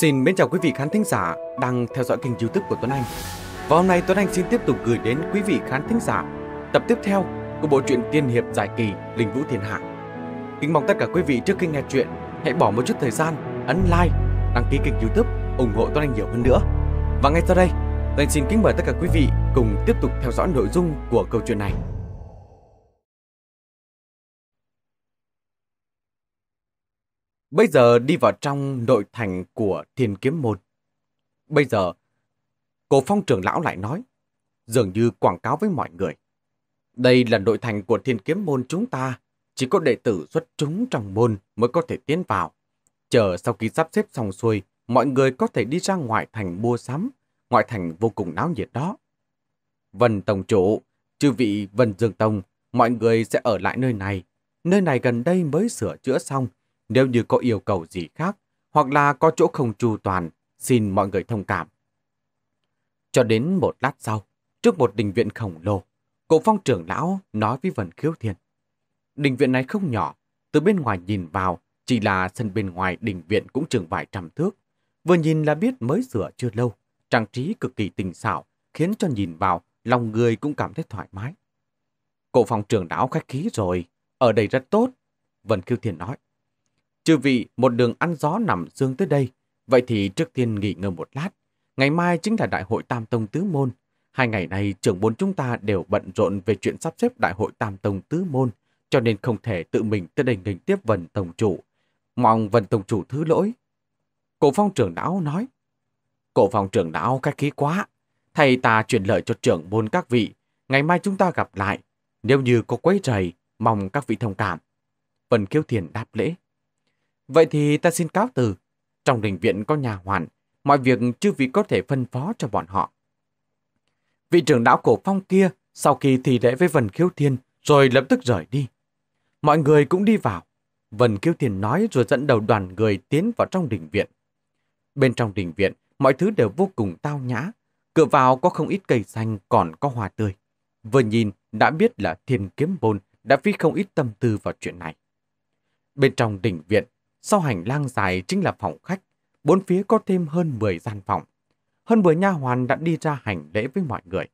Xin mến chào quý vị khán thính giả đang theo dõi kênh YouTube của Tuấn Anh. Và hôm nay Tuấn Anh xin tiếp tục gửi đến quý vị khán thính giả tập tiếp theo của bộ truyện tiên hiệp giải kỳ Linh Vũ Thiên Hạ. Kính mong tất cả quý vị trước khi nghe truyện hãy bỏ một chút thời gian ấn like, đăng ký kênh YouTube ủng hộ Tuấn Anh nhiều hơn nữa. Và ngay sau đây, Tuấn Anh xin kính mời tất cả quý vị cùng tiếp tục theo dõi nội dung của câu chuyện này. Bây giờ đi vào trong nội thành của Thiên Kiếm Môn. Bây giờ, Cổ Phong trưởng lão lại nói, dường như quảng cáo với mọi người. Đây là nội thành của Thiên Kiếm Môn chúng ta, chỉ có đệ tử xuất chúng trong môn mới có thể tiến vào. Chờ sau khi sắp xếp xong xuôi, mọi người có thể đi ra ngoại thành mua sắm, ngoại thành vô cùng náo nhiệt đó. Vân Tổng Chủ, chư vị Vân Dương Tông, mọi người sẽ ở lại nơi này gần đây mới sửa chữa xong. Nếu như có yêu cầu gì khác, hoặc là có chỗ không chu toàn, xin mọi người thông cảm. Cho đến một lát sau, trước một đình viện khổng lồ, Cổ Phong trưởng lão nói với Vân Khiếu Thiên. Đình viện này không nhỏ, từ bên ngoài nhìn vào, chỉ là sân bên ngoài đình viện cũng chừng vài trăm thước. Vừa nhìn là biết mới sửa chưa lâu, trang trí cực kỳ tinh xảo, khiến cho nhìn vào, lòng người cũng cảm thấy thoải mái. Cổ Phong trưởng lão khách khí rồi, ở đây rất tốt, Vân Khiếu Thiên nói. Chư vị một đường ăn gió nằm sương tới đây, vậy thì trước tiên nghỉ ngơi một lát. Ngày mai chính là đại hội Tam Tông Tứ Môn. Hai ngày nay trưởng môn chúng ta đều bận rộn về chuyện sắp xếp đại hội Tam Tông Tứ Môn, cho nên không thể tự mình tới đây nghênh tiếp Vân Tổng Chủ. Mong Vân Tổng Chủ thứ lỗi. Cổ Phong trưởng lão nói. Cổ Phong trưởng lão khách khí quá. Thầy ta chuyển lời cho trưởng môn các vị. Ngày mai chúng ta gặp lại. Nếu như có quấy rầy, mong các vị thông cảm. Vân Khiếu Thiên đáp lễ. Vậy thì ta xin cáo từ. Trong đình viện có nhà hoàn, mọi việc chư vị có thể phân phó cho bọn họ. Vị trưởng lão Cổ Phong kia sau khi thì lễ với Vân Khiếu Thiên rồi lập tức rời đi. Mọi người cũng đi vào. Vân Khiếu Thiên nói rồi dẫn đầu đoàn người tiến vào trong đình viện. Bên trong đình viện, mọi thứ đều vô cùng tao nhã. Cửa vào có không ít cây xanh còn có hoa tươi. Vừa nhìn đã biết là Thiên Kiếm Môn đã phí không ít tâm tư vào chuyện này. Bên trong đình viện, sau hành lang dài chính là phòng khách, bốn phía có thêm hơn 10 gian phòng. Hơn 10 nha hoàn đã đi ra hành lễ với mọi người.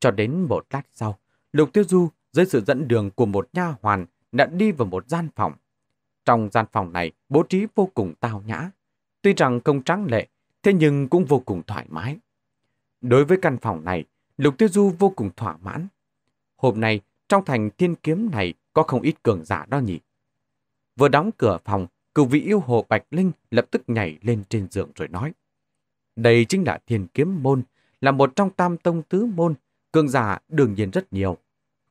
Cho đến một lát sau, Lục Tiêu Du dưới sự dẫn đường của một nha hoàn đã đi vào một gian phòng. Trong gian phòng này bố trí vô cùng tao nhã. Tuy rằng không tráng lệ, thế nhưng cũng vô cùng thoải mái. Đối với căn phòng này, Lục Tiêu Du vô cùng thỏa mãn. Hôm nay, trong thành Thiên Kiếm này có không ít cường giả đó nhỉ. Vừa đóng cửa phòng, cửu vị yêu hồ Bạch Linh lập tức nhảy lên trên giường rồi nói. Đây chính là Thiên Kiếm Môn, là một trong Tam Tông Tứ Môn, cường giả đương nhiên rất nhiều.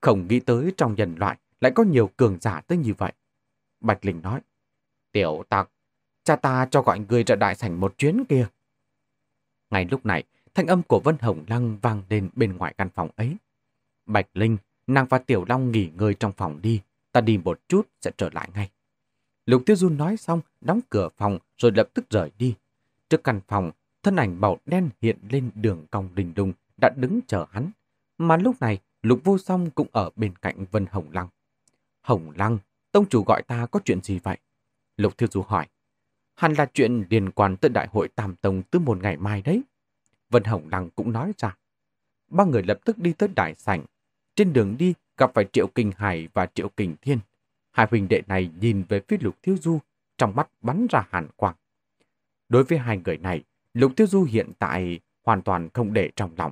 Không nghĩ tới trong nhân loại lại có nhiều cường giả tới như vậy. Bạch Linh nói, tiểu tặc, cha ta cho gọi người ra đại sảnh một chuyến kia. Ngay lúc này, thanh âm của Vân Hồng Lăng vang lên bên ngoài căn phòng ấy. Bạch Linh, nàng và Tiểu Long nghỉ ngơi trong phòng đi, ta đi một chút sẽ trở lại ngay. Lục Tiêu Du nói xong, đóng cửa phòng rồi lập tức rời đi. Trước căn phòng, thân ảnh màu đen hiện lên đường cong đình đùng đã đứng chờ hắn. Mà lúc này, Lục Vô Song cũng ở bên cạnh Vân Hồng Lăng. Hồng Lăng, tông chủ gọi ta có chuyện gì vậy? Lục Tiêu Du hỏi. Hẳn là chuyện liên quan tới đại hội Tam Tông Tứ Môn ngày mai đấy. Vân Hồng Lăng cũng nói ra. Ba người lập tức đi tới đại sảnh. Trên đường đi gặp phải Triệu Kình Hải và Triệu Kình Thiên. Hai huynh đệ này nhìn về phía Lục Tiêu Du, trong mắt bắn ra hàn quang. Đối với hai người này, Lục Tiêu Du hiện tại hoàn toàn không để trong lòng.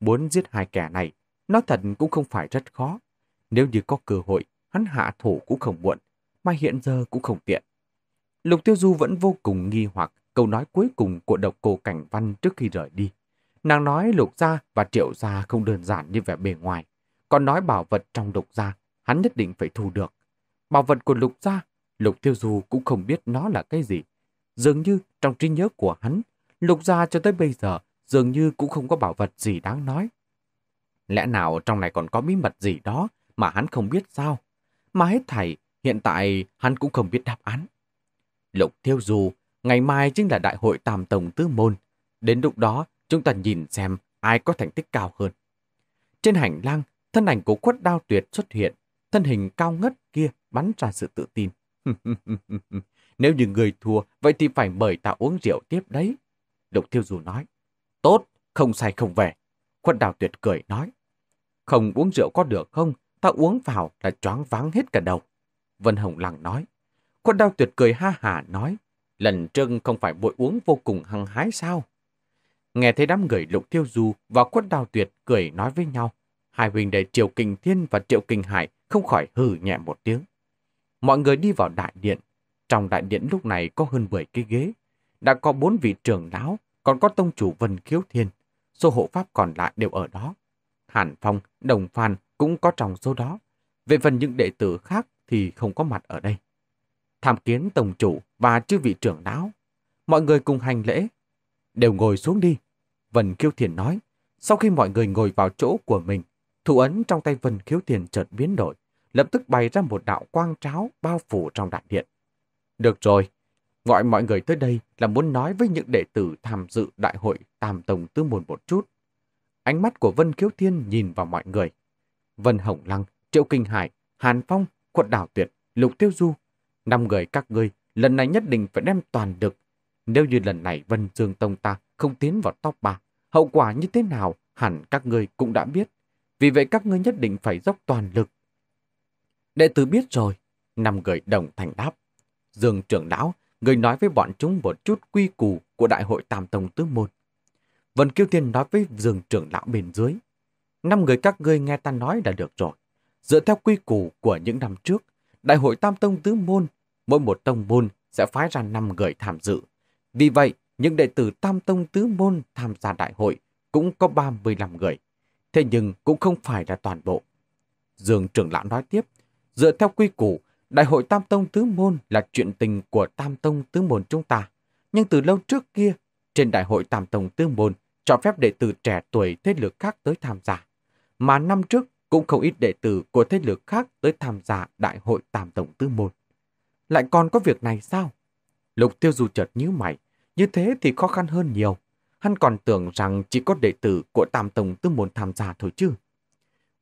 Muốn giết hai kẻ này, nói thật cũng không phải rất khó. Nếu như có cơ hội, hắn hạ thủ cũng không muộn, mà hiện giờ cũng không tiện. Lục Tiêu Du vẫn vô cùng nghi hoặc câu nói cuối cùng của Độc Cô Cảnh Văn trước khi rời đi. Nàng nói Lục Gia và Triệu Gia không đơn giản như vẻ bề ngoài, còn nói bảo vật trong Lục Gia hắn nhất định phải thu được. Bảo vật của Lục Gia, Lục Tiêu Du cũng không biết nó là cái gì. Dường như trong trí nhớ của hắn, Lục Gia cho tới bây giờ dường như cũng không có bảo vật gì đáng nói. Lẽ nào trong này còn có bí mật gì đó mà hắn không biết sao? Mà hết thảy, hiện tại hắn cũng không biết đáp án. Lục Tiêu Du, ngày mai chính là đại hội Tam Tông Tứ Môn. Đến lúc đó, chúng ta nhìn xem ai có thành tích cao hơn. Trên hành lang, thân ảnh của Khuất Đao Tuyệt xuất hiện. Thân hình cao ngất kia bắn ra sự tự tin. Nếu như người thua, vậy thì phải mời ta uống rượu tiếp đấy. Lục Tiêu Du nói. Tốt, không say không về. Khuất Đao Tuyệt cười nói. Không uống rượu có được không? Ta uống vào là choáng váng hết cả đầu. Vân Hồng Lăng nói. Khuất Đao Tuyệt cười ha hả nói. Lần trước không phải vội uống vô cùng hăng hái sao? Nghe thấy đám người Lục Tiêu Du và Khuất Đao Tuyệt cười nói với nhau. Hai huynh đệ Triệu Kình Thiên và Triệu Kình Hải không khỏi hừ nhẹ một tiếng. Mọi người đi vào đại điện. Trong đại điện lúc này có hơn 10 cái ghế. Đã có 4 vị trưởng lão, còn có tông chủ Vân Khiếu Thiên. Số hộ pháp còn lại đều ở đó. Hàn Phong, Đồng Phan cũng có trong số đó. Về phần những đệ tử khác thì không có mặt ở đây. Tham kiến tổng chủ và chư vị trưởng lão. Mọi người cùng hành lễ. Đều ngồi xuống đi. Vân Khiếu Thiên nói. Sau khi mọi người ngồi vào chỗ của mình, thủ ấn trong tay Vân Khiếu Thiên chợt biến đổi, lập tức bày ra một đạo quang tráo bao phủ trong đại điện. Được rồi, gọi mọi người tới đây là muốn nói với những đệ tử tham dự đại hội Tam Tông Tứ Môn một chút. Ánh mắt của Vân Khiếu Thiên nhìn vào mọi người. Vân Hồng Lăng, Triệu Kình Hải, Hàn Phong, Khuất Đao Tuyệt, Lục Tiêu Du. 5 người các ngươi lần này nhất định phải đem toàn lực. Nếu như lần này Vân Dương Tông ta không tiến vào top 3, hậu quả như thế nào hẳn các ngươi cũng đã biết. Vì vậy các ngươi nhất định phải dốc toàn lực. Đệ tử biết rồi. 5 người đồng thành đáp. Dương trưởng lão, người nói với bọn chúng một chút quy củ của đại hội Tam Tông Tứ Môn. Vân Kiêu Tiên nói với Dương trưởng lão bên dưới. 5 người các ngươi nghe ta nói là được rồi. Dựa theo quy củ của những năm trước, đại hội Tam Tông Tứ Môn, mỗi một tông môn sẽ phái ra 5 người tham dự. Vì vậy, những đệ tử Tam Tông Tứ Môn tham gia đại hội cũng có 35 người. Thế nhưng cũng không phải là toàn bộ. Dương trưởng lão nói tiếp. Dựa theo quy củ, đại hội Tam Tông Tứ Môn là chuyện tình của Tam Tông Tứ Môn chúng ta. Nhưng từ lâu trước kia, trên đại hội Tam Tông Tứ Môn cho phép đệ tử trẻ tuổi thế lực khác tới tham gia. Mà năm trước cũng không ít đệ tử của thế lực khác tới tham gia đại hội Tam Tông Tứ Môn. Lại còn có việc này sao? Lục Tiêu Du chợt nhíu mày. Như thế thì khó khăn hơn nhiều. Hắn còn tưởng rằng chỉ có đệ tử của Tam Tông Tứ Môn tham gia thôi chứ.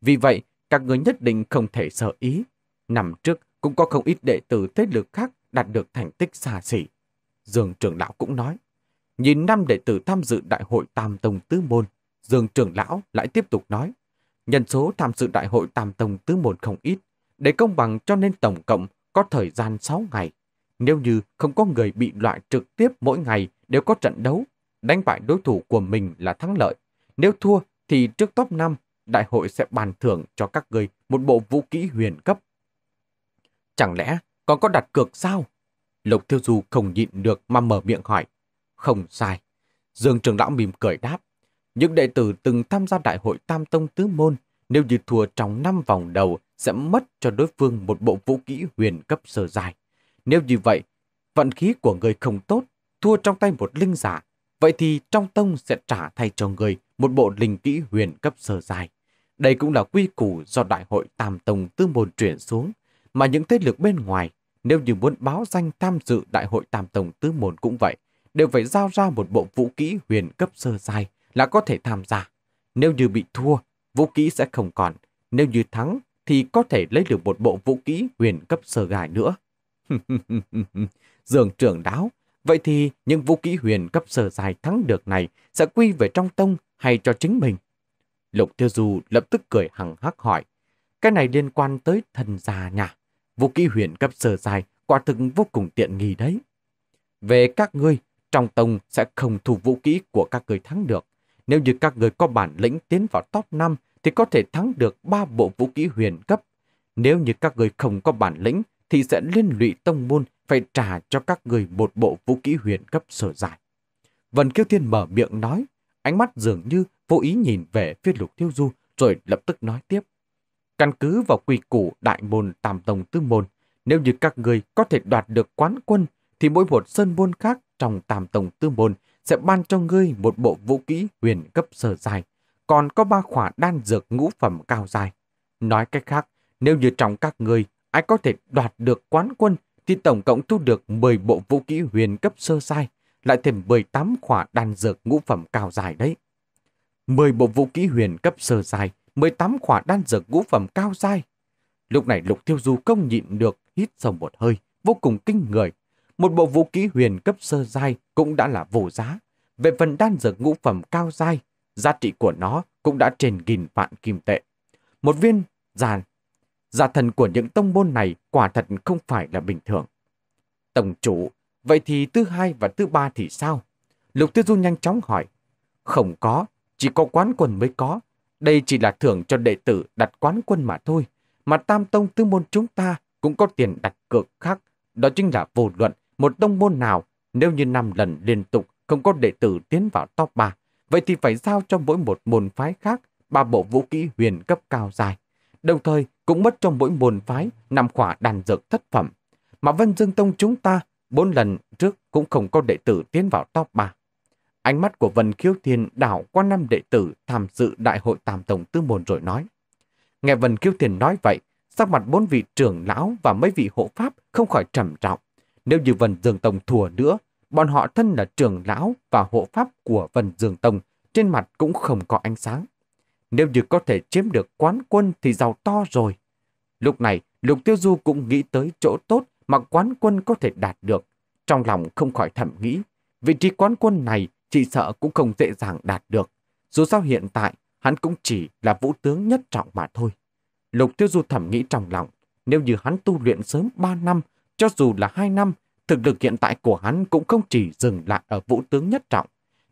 Vì vậy, các người nhất định không thể sợ ý. Năm trước cũng có không ít đệ tử thế lực khác đạt được thành tích xa xỉ. Dương trưởng lão cũng nói. Nhìn 5 đệ tử tham dự đại hội Tam Tông Tứ Môn, Dương trưởng lão lại tiếp tục nói. Nhân số tham dự đại hội Tam Tông Tứ Môn không ít. Để công bằng cho nên tổng cộng có thời gian 6 ngày. Nếu như không có người bị loại trực tiếp, mỗi ngày đều có trận đấu. Đánh bại đối thủ của mình là thắng lợi. Nếu thua thì trước top 5, đại hội sẽ bàn thưởng cho các ngươi một bộ vũ kỹ huyền cấp. Chẳng lẽ còn có đặt cược sao? Lục Tiêu Du không nhịn được mà mở miệng hỏi. Không sai. Dương trưởng lão mỉm cười đáp. Những đệ tử từng tham gia đại hội Tam Tông Tứ Môn, nếu như thua trong 5 vòng đầu sẽ mất cho đối phương một bộ vũ kỹ huyền cấp sơ giai. Nếu như vậy, vận khí của người không tốt, thua trong tay một linh giả, vậy thì trong tông sẽ trả thay cho người một bộ linh kỹ huyền cấp sơ giai. Đây cũng là quy củ do đại hội Tam Tông Tứ Môn truyền xuống, mà những thế lực bên ngoài, nếu như muốn báo danh tham dự đại hội Tam Tông Tứ Môn cũng vậy, đều phải giao ra một bộ vũ kỹ huyền cấp sơ giai là có thể tham gia. Nếu như bị thua, vũ kỹ sẽ không còn. Nếu như thắng, thì có thể lấy được một bộ vũ kỹ huyền cấp sơ giai nữa. Dương trưởng lão, vậy thì những vũ kỹ huyền cấp sơ giai thắng được này sẽ quy về trong tông hay cho chính mình? Lục Tiêu Du lập tức cười hằng hắc hỏi. Cái này liên quan tới thần già nhà. Vũ kỹ huyền cấp sơ giai quả thực vô cùng tiện nghi đấy. Về các ngươi, trong tông sẽ không thu vũ kỹ của các ngươi thắng được. Nếu như các ngươi có bản lĩnh tiến vào top 5 thì có thể thắng được 3 bộ vũ kỹ huyền cấp. Nếu như các ngươi không có bản lĩnh thì sẽ liên lụy tông môn phải trả cho các ngươi một bộ vũ kỹ huyền cấp sơ giai. Vân Kiêu Thiên mở miệng nói, ánh mắt dường như vô ý nhìn về phía Lục Tiêu Du rồi lập tức nói tiếp. Căn cứ vào quy củ đại môn Tam Tông Tứ Môn, nếu như các ngươi có thể đoạt được quán quân thì mỗi một sơn môn khác trong Tam Tông Tứ Môn sẽ ban cho ngươi một bộ vũ kỹ huyền cấp sơ giai, còn có 3 khỏa đan dược ngũ phẩm cao giai. Nói cách khác, nếu như trong các ngươi ai có thể đoạt được quán quân thì tổng cộng thu được 10 bộ vũ kỹ huyền cấp sơ giai, lại thêm 18 khỏa đan dược ngũ phẩm cao giai đấy. 10 bộ vũ kỹ huyền cấp sơ giai, 18 khỏa đan dược ngũ phẩm cao giai. Lúc này Lục Tiêu Du không nhịn được hít sâu một hơi, vô cùng kinh người. một bộ vũ khí huyền cấp sơ giai cũng đã là vô giá. Về phần đan dược ngũ phẩm cao giai, giá trị của nó cũng đã trên 1000 vạn kim tệ. Một viên giả thần của những tông môn này quả thật không phải là bình thường. Tổng chủ, vậy thì thứ hai và thứ ba thì sao? Lục Tiêu Du nhanh chóng hỏi. Không có, chỉ có quán quân mới có. Đây chỉ là thưởng cho đệ tử đặt quán quân mà thôi. Mà Tam Tông Tứ Môn chúng ta cũng có tiền đặt cược khác. Đó chính là vô luận một tông môn nào, nếu như 5 lần liên tục không có đệ tử tiến vào top 3, vậy thì phải giao cho mỗi một môn phái khác 3 bộ vũ khí huyền cấp cao dài. Đồng thời cũng mất trong mỗi môn phái 5 khỏa đàn dược thất phẩm. Mà Vân Dương Tông chúng ta 4 lần trước cũng không có đệ tử tiến vào top 3. Ánh mắt của Vân Khiếu Thiên đảo qua 5 đệ tử tham dự đại hội Tam Tông Tứ Môn rồi nói. Nghe Vân Khiếu Thiên nói vậy, sắc mặt 4 vị trưởng lão và mấy vị hộ pháp không khỏi trầm trọng. Nếu như Vân Dương Tông thua nữa, bọn họ thân là trưởng lão và hộ pháp của Vân Dương Tông trên mặt cũng không có ánh sáng. Nếu như có thể chiếm được quán quân thì giàu to rồi. Lúc này, Lục Tiêu Du cũng nghĩ tới chỗ tốt mà quán quân có thể đạt được. Trong lòng không khỏi thầm nghĩ, vị trí quán quân này chỉ sợ cũng không dễ dàng đạt được. Dù sao hiện tại, hắn cũng chỉ là vũ tướng nhất trọng mà thôi. Lục Tiêu Du thầm nghĩ trong lòng, nếu như hắn tu luyện sớm 3 năm, cho dù là 2 năm, thực lực hiện tại của hắn cũng không chỉ dừng lại ở vũ tướng nhất trọng.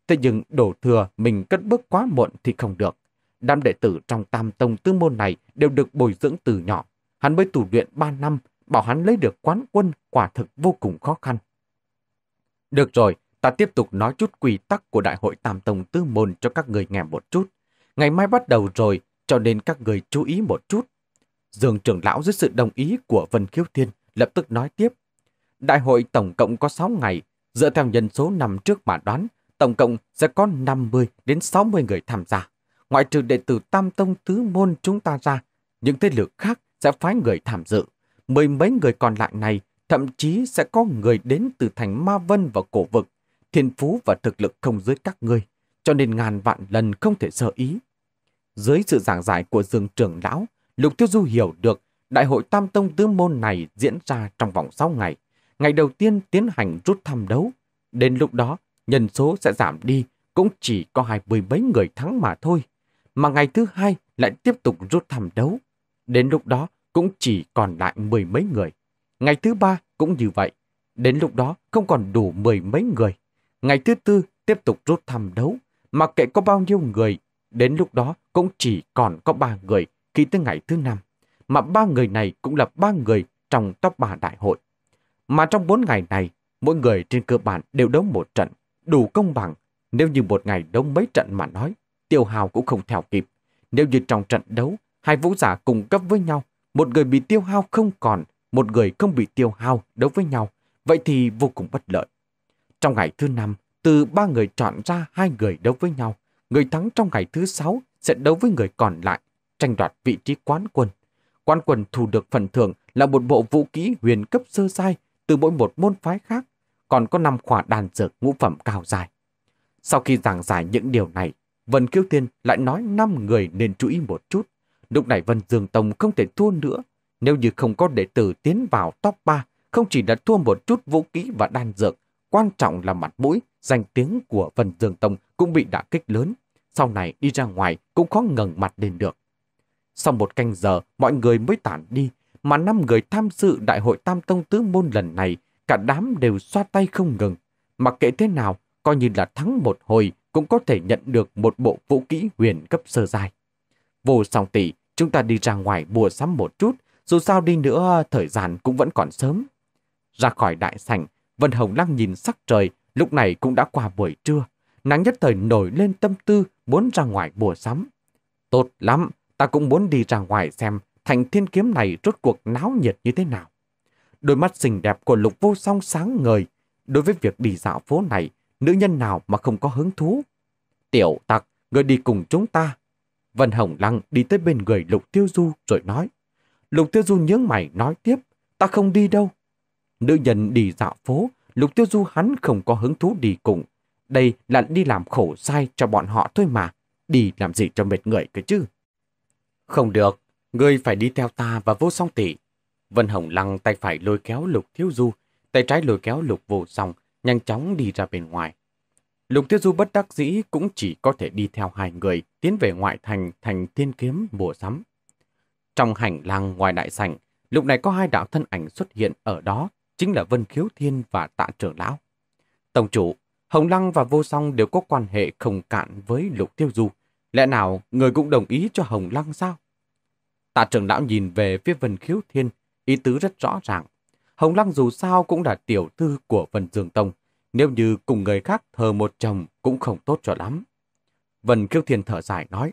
Thế nhưng đổ thừa mình cất bước quá muộn thì không được. Đám đệ tử trong Tam Tông Tứ Môn này đều được bồi dưỡng từ nhỏ. Hắn mới tu luyện 3 năm, bảo hắn lấy được quán quân quả thực vô cùng khó khăn. Được rồi, ta tiếp tục nói chút quy tắc của đại hội Tam Tông Tứ Môn cho các người nghe một chút. Ngày mai bắt đầu rồi, cho nên các người chú ý một chút. Dương trưởng lão dưới sự đồng ý của Vân Khiếu Thiên lập tức nói tiếp. Đại hội tổng cộng có 6 ngày, dựa theo nhân số năm trước mà đoán, tổng cộng sẽ có 50 đến 60 người tham gia. Ngoại trừ đệ tử Tam Tông Tứ Môn chúng ta ra, những thế lực khác sẽ phái người tham dự. 10 mấy người còn lại này, thậm chí sẽ có người đến từ thành Ma Vân và Cổ Vực, thiên phú và thực lực không dưới các ngươi, cho nên ngàn vạn lần không thể sơ ý. Dưới sự giảng giải của Dương trưởng lão, Lục Tiêu Du hiểu được đại hội Tam Tông Tứ Môn này diễn ra trong vòng 6 ngày. Ngày đầu tiên tiến hành rút thăm đấu. Đến lúc đó, nhân số sẽ giảm đi, cũng chỉ có 20 mấy người thắng mà thôi. Mà ngày thứ hai lại tiếp tục rút thăm đấu. Đến lúc đó, cũng chỉ còn lại 10 mấy người. Ngày thứ ba cũng như vậy. Đến lúc đó, không còn đủ 10 mấy người. Ngày thứ tư tiếp tục rút thăm đấu. Mà kệ có bao nhiêu người, đến lúc đó cũng chỉ còn có 3 người khi tới ngày thứ năm. Mà 3 người này cũng là 3 người trong top 3 đại hội. Mà trong 4 ngày này, mỗi người trên cơ bản đều đấu 1 trận, đủ công bằng. Nếu như một ngày đấu mấy trận mà nói, tiêu hao cũng không theo kịp. Nếu như trong trận đấu, 2 vũ giả cùng cấp với nhau, một người bị tiêu hao không còn, một người không bị tiêu hao đấu với nhau, vậy thì vô cùng bất lợi. Trong ngày thứ 5, từ 3 người chọn ra 2 người đấu với nhau, người thắng trong ngày thứ 6 sẽ đấu với người còn lại, tranh đoạt vị trí quán quân. Quán quân thu được phần thưởng là một bộ vũ khí huyền cấp sơ giai từ mỗi một môn phái khác, còn có 5 khỏa đàn dược ngũ phẩm cao dài. Sau khi giảng giải những điều này, Vân Khiếu Thiên lại nói 5 người nên chú ý một chút. Lúc này Vân Dương Tông không thể thua nữa. Nếu như không có đệ tử tiến vào top 3, không chỉ đã thua một chút vũ khí và đan dược, quan trọng là mặt mũi, danh tiếng của Vân Dương Tông cũng bị đả kích lớn. Sau này đi ra ngoài cũng khó ngẩng mặt lên được. Sau 1 canh giờ, mọi người mới tản đi, mà 5 người tham dự đại hội Tam Tông Tứ Môn lần này, cả đám đều xoa tay không ngừng. Mặc kệ thế nào, coi như là thắng một hồi cũng có thể nhận được một bộ vũ khí huyền cấp sơ giai. Vô Song tỷ, chúng ta đi ra ngoài mua sắm một chút, dù sao đi nữa thời gian cũng vẫn còn sớm. Ra khỏi đại sảnh, Vân Hồng Lăng nhìn sắc trời, lúc này cũng đã qua buổi trưa. Nàng nhất thời nổi lên tâm tư muốn ra ngoài mua sắm. Tốt lắm, ta cũng muốn đi ra ngoài xem thành Thiên Kiếm này rốt cuộc náo nhiệt như thế nào. Đôi mắt xinh đẹp của Lục Vô Song sáng ngời. Đối với việc đi dạo phố này, nữ nhân nào mà không có hứng thú. Tiểu tặc, người đi cùng chúng ta. Vân Hồng Lăng đi tới bên người Lục Tiêu Du rồi nói. Lục Tiêu Du nhướng mày nói tiếp, ta không đi đâu. Nữ nhân đi dạo phố, Lục Tiêu Du hắn không có hứng thú đi cùng. Đây là đi làm khổ sai cho bọn họ thôi mà, đi làm gì cho mệt người cái chứ. Không được, ngươi phải đi theo ta và Vô Song tỷ. Vân Hồng Lăng tay phải lôi kéo Lục Tiêu Du, tay trái lôi kéo Lục Vô Song, nhanh chóng đi ra bên ngoài. Lục Tiêu Du bất đắc dĩ cũng chỉ có thể đi theo hai người tiến về ngoại thành thành Thiên Kiếm mua sắm. Trong hành lang ngoài đại sảnh, lúc này có hai đạo thân ảnh xuất hiện ở đó, chính là Vân Khiếu Thiên và Tạ Trưởng Lão. Tổng chủ, Hồng Lăng và Vô Song đều có quan hệ không cạn với Lục Tiêu Du. Lẽ nào người cũng đồng ý cho Hồng Lăng sao? Tạ Trưởng Lão nhìn về phía Vân Khiếu Thiên, ý tứ rất rõ ràng. Hồng Lăng dù sao cũng là tiểu thư của Vân Dương Tông, nếu như cùng người khác thờ một chồng cũng không tốt cho lắm. Vân Khiếu Thiên thở dài nói,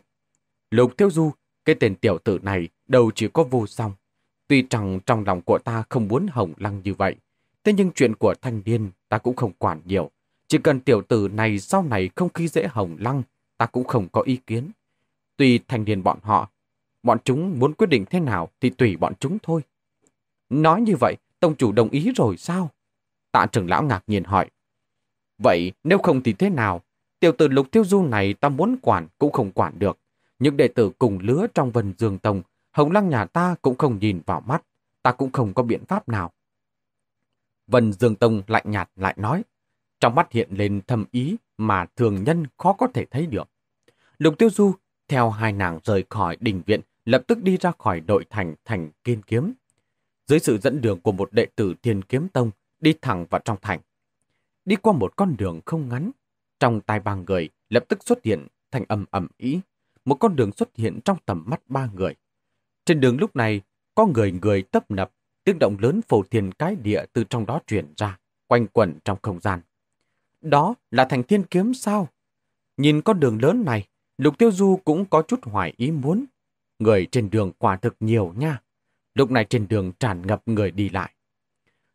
Lục Tiêu Du, cái tên tiểu tử này đầu chỉ có Vô Song. Tuy rằng trong lòng của ta không muốn Hồng Lăng như vậy, thế nhưng chuyện của thanh niên ta cũng không quản nhiều. Chỉ cần tiểu tử này sau này không khi dễ Hồng Lăng, ta cũng không có ý kiến. Tuy thanh niên bọn chúng muốn quyết định thế nào thì tùy bọn chúng thôi. Nói như vậy, tông chủ đồng ý rồi sao? Tạ Trưởng Lão ngạc nhiên hỏi. Vậy nếu không thì thế nào? Tiểu tử Lục Tiêu Du này ta muốn quản cũng không quản được. Những đệ tử cùng lứa trong Vân Dương Tông, Hồng Lăng nhà ta cũng không nhìn vào mắt, ta cũng không có biện pháp nào. Vân Dương Tông lạnh nhạt lại nói, trong mắt hiện lên thâm ý mà thường nhân khó có thể thấy được. Lục Tiêu Du theo hai nàng rời khỏi đình viện, lập tức đi ra khỏi nội thành thành Thiên Kiếm. Dưới sự dẫn đường của một đệ tử Thiên Kiếm Tông, đi thẳng vào trong thành. Đi qua một con đường không ngắn, trong tai ba người lập tức xuất hiện thành âm ầm ĩ, một con đường xuất hiện trong tầm mắt ba người. Trên đường lúc này, có người người tấp nập, tiếng động lớn phổ thiên cái địa từ trong đó truyền ra, quanh quẩn trong không gian. Đó là thành Thiên Kiếm sao? Nhìn con đường lớn này, Lục Tiêu Du cũng có chút hoài ý muốn. Người trên đường quả thực nhiều nha. Lúc này trên đường tràn ngập người đi lại.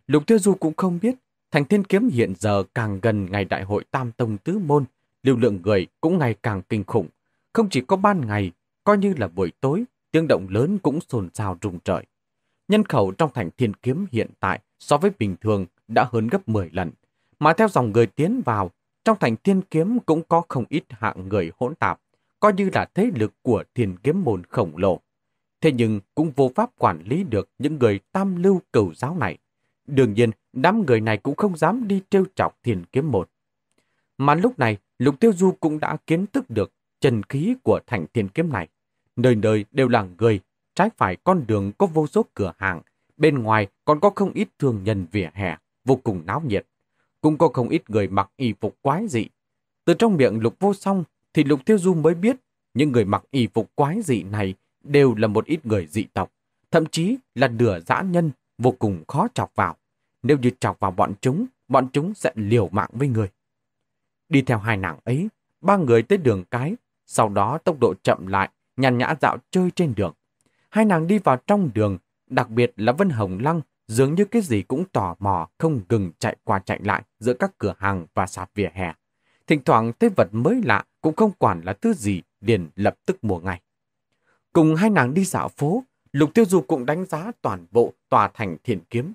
Lục Tiêu Du cũng không biết, thành Thiên Kiếm hiện giờ càng gần ngày đại hội Tam Tông Tứ Môn, lưu lượng người cũng ngày càng kinh khủng. Không chỉ có ban ngày, coi như là buổi tối, tiếng động lớn cũng xôn xao rung trời. Nhân khẩu trong thành Thiên Kiếm hiện tại so với bình thường đã hơn gấp 10 lần. Mà theo dòng người tiến vào, trong thành Thiên Kiếm cũng có không ít hạng người hỗn tạp, coi như là thế lực của Thiên Kiếm môn khổng lồ. Thế nhưng cũng vô pháp quản lý được những người tam lưu cửu giáo này. Đương nhiên, đám người này cũng không dám đi trêu chọc Thiên Kiếm môn. Mà lúc này, Lục Tiêu Du cũng đã kiến thức được chân khí của thành Thiên Kiếm này. Nơi nơi đều là người, trái phải con đường có vô số cửa hàng, bên ngoài còn có không ít thương nhân vỉa hè, vô cùng náo nhiệt. Cũng có không ít người mặc y phục quái dị. Từ trong miệng Lục Vô Song thì Lục Tiêu Du mới biết những người mặc y phục quái dị này đều là một ít người dị tộc, thậm chí là nửa dã nhân vô cùng khó chọc vào. Nếu như chọc vào bọn chúng sẽ liều mạng với người. Đi theo hai nàng ấy, ba người tới đường cái, sau đó tốc độ chậm lại, nhàn nhã dạo chơi trên đường. Hai nàng đi vào trong đường, đặc biệt là Vân Hồng Lăng, dường như cái gì cũng tò mò, không ngừng chạy qua chạy lại giữa các cửa hàng và sạp vỉa hè. Thỉnh thoảng thấy vật mới lạ, cũng không quản là thứ gì, liền lập tức mua ngay. Cùng hai nàng đi dạo phố, Lục Tiêu Du cũng đánh giá toàn bộ tòa thành Thiên Kiếm.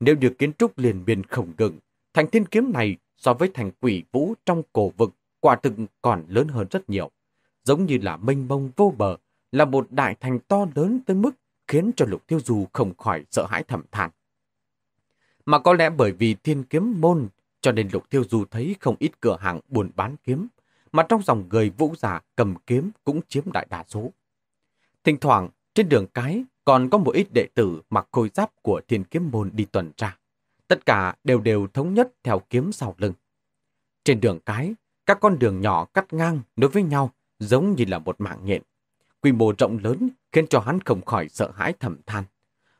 Nếu như kiến trúc liền miên không ngừng, thành Thiên Kiếm này so với thành Quỷ Vũ trong Cổ Vực quả thực còn lớn hơn rất nhiều. Giống như là mênh mông vô bờ, là một đại thành to lớn tới mức khiến cho Lục Tiêu Du không khỏi sợ hãi thầm than. Mà có lẽ bởi vì Thiên Kiếm môn, cho nên Lục Tiêu Du thấy không ít cửa hàng buôn bán kiếm, mà trong dòng người vũ giả cầm kiếm cũng chiếm đại đa số. Thỉnh thoảng, trên đường cái còn có một ít đệ tử mặc khôi giáp của Thiên Kiếm môn đi tuần tra. Tất cả đều thống nhất theo kiếm sau lưng. Trên đường cái, các con đường nhỏ cắt ngang nối với nhau, giống như là một mạng nhện. Quy mô rộng lớn khiến cho hắn không khỏi sợ hãi thầm than.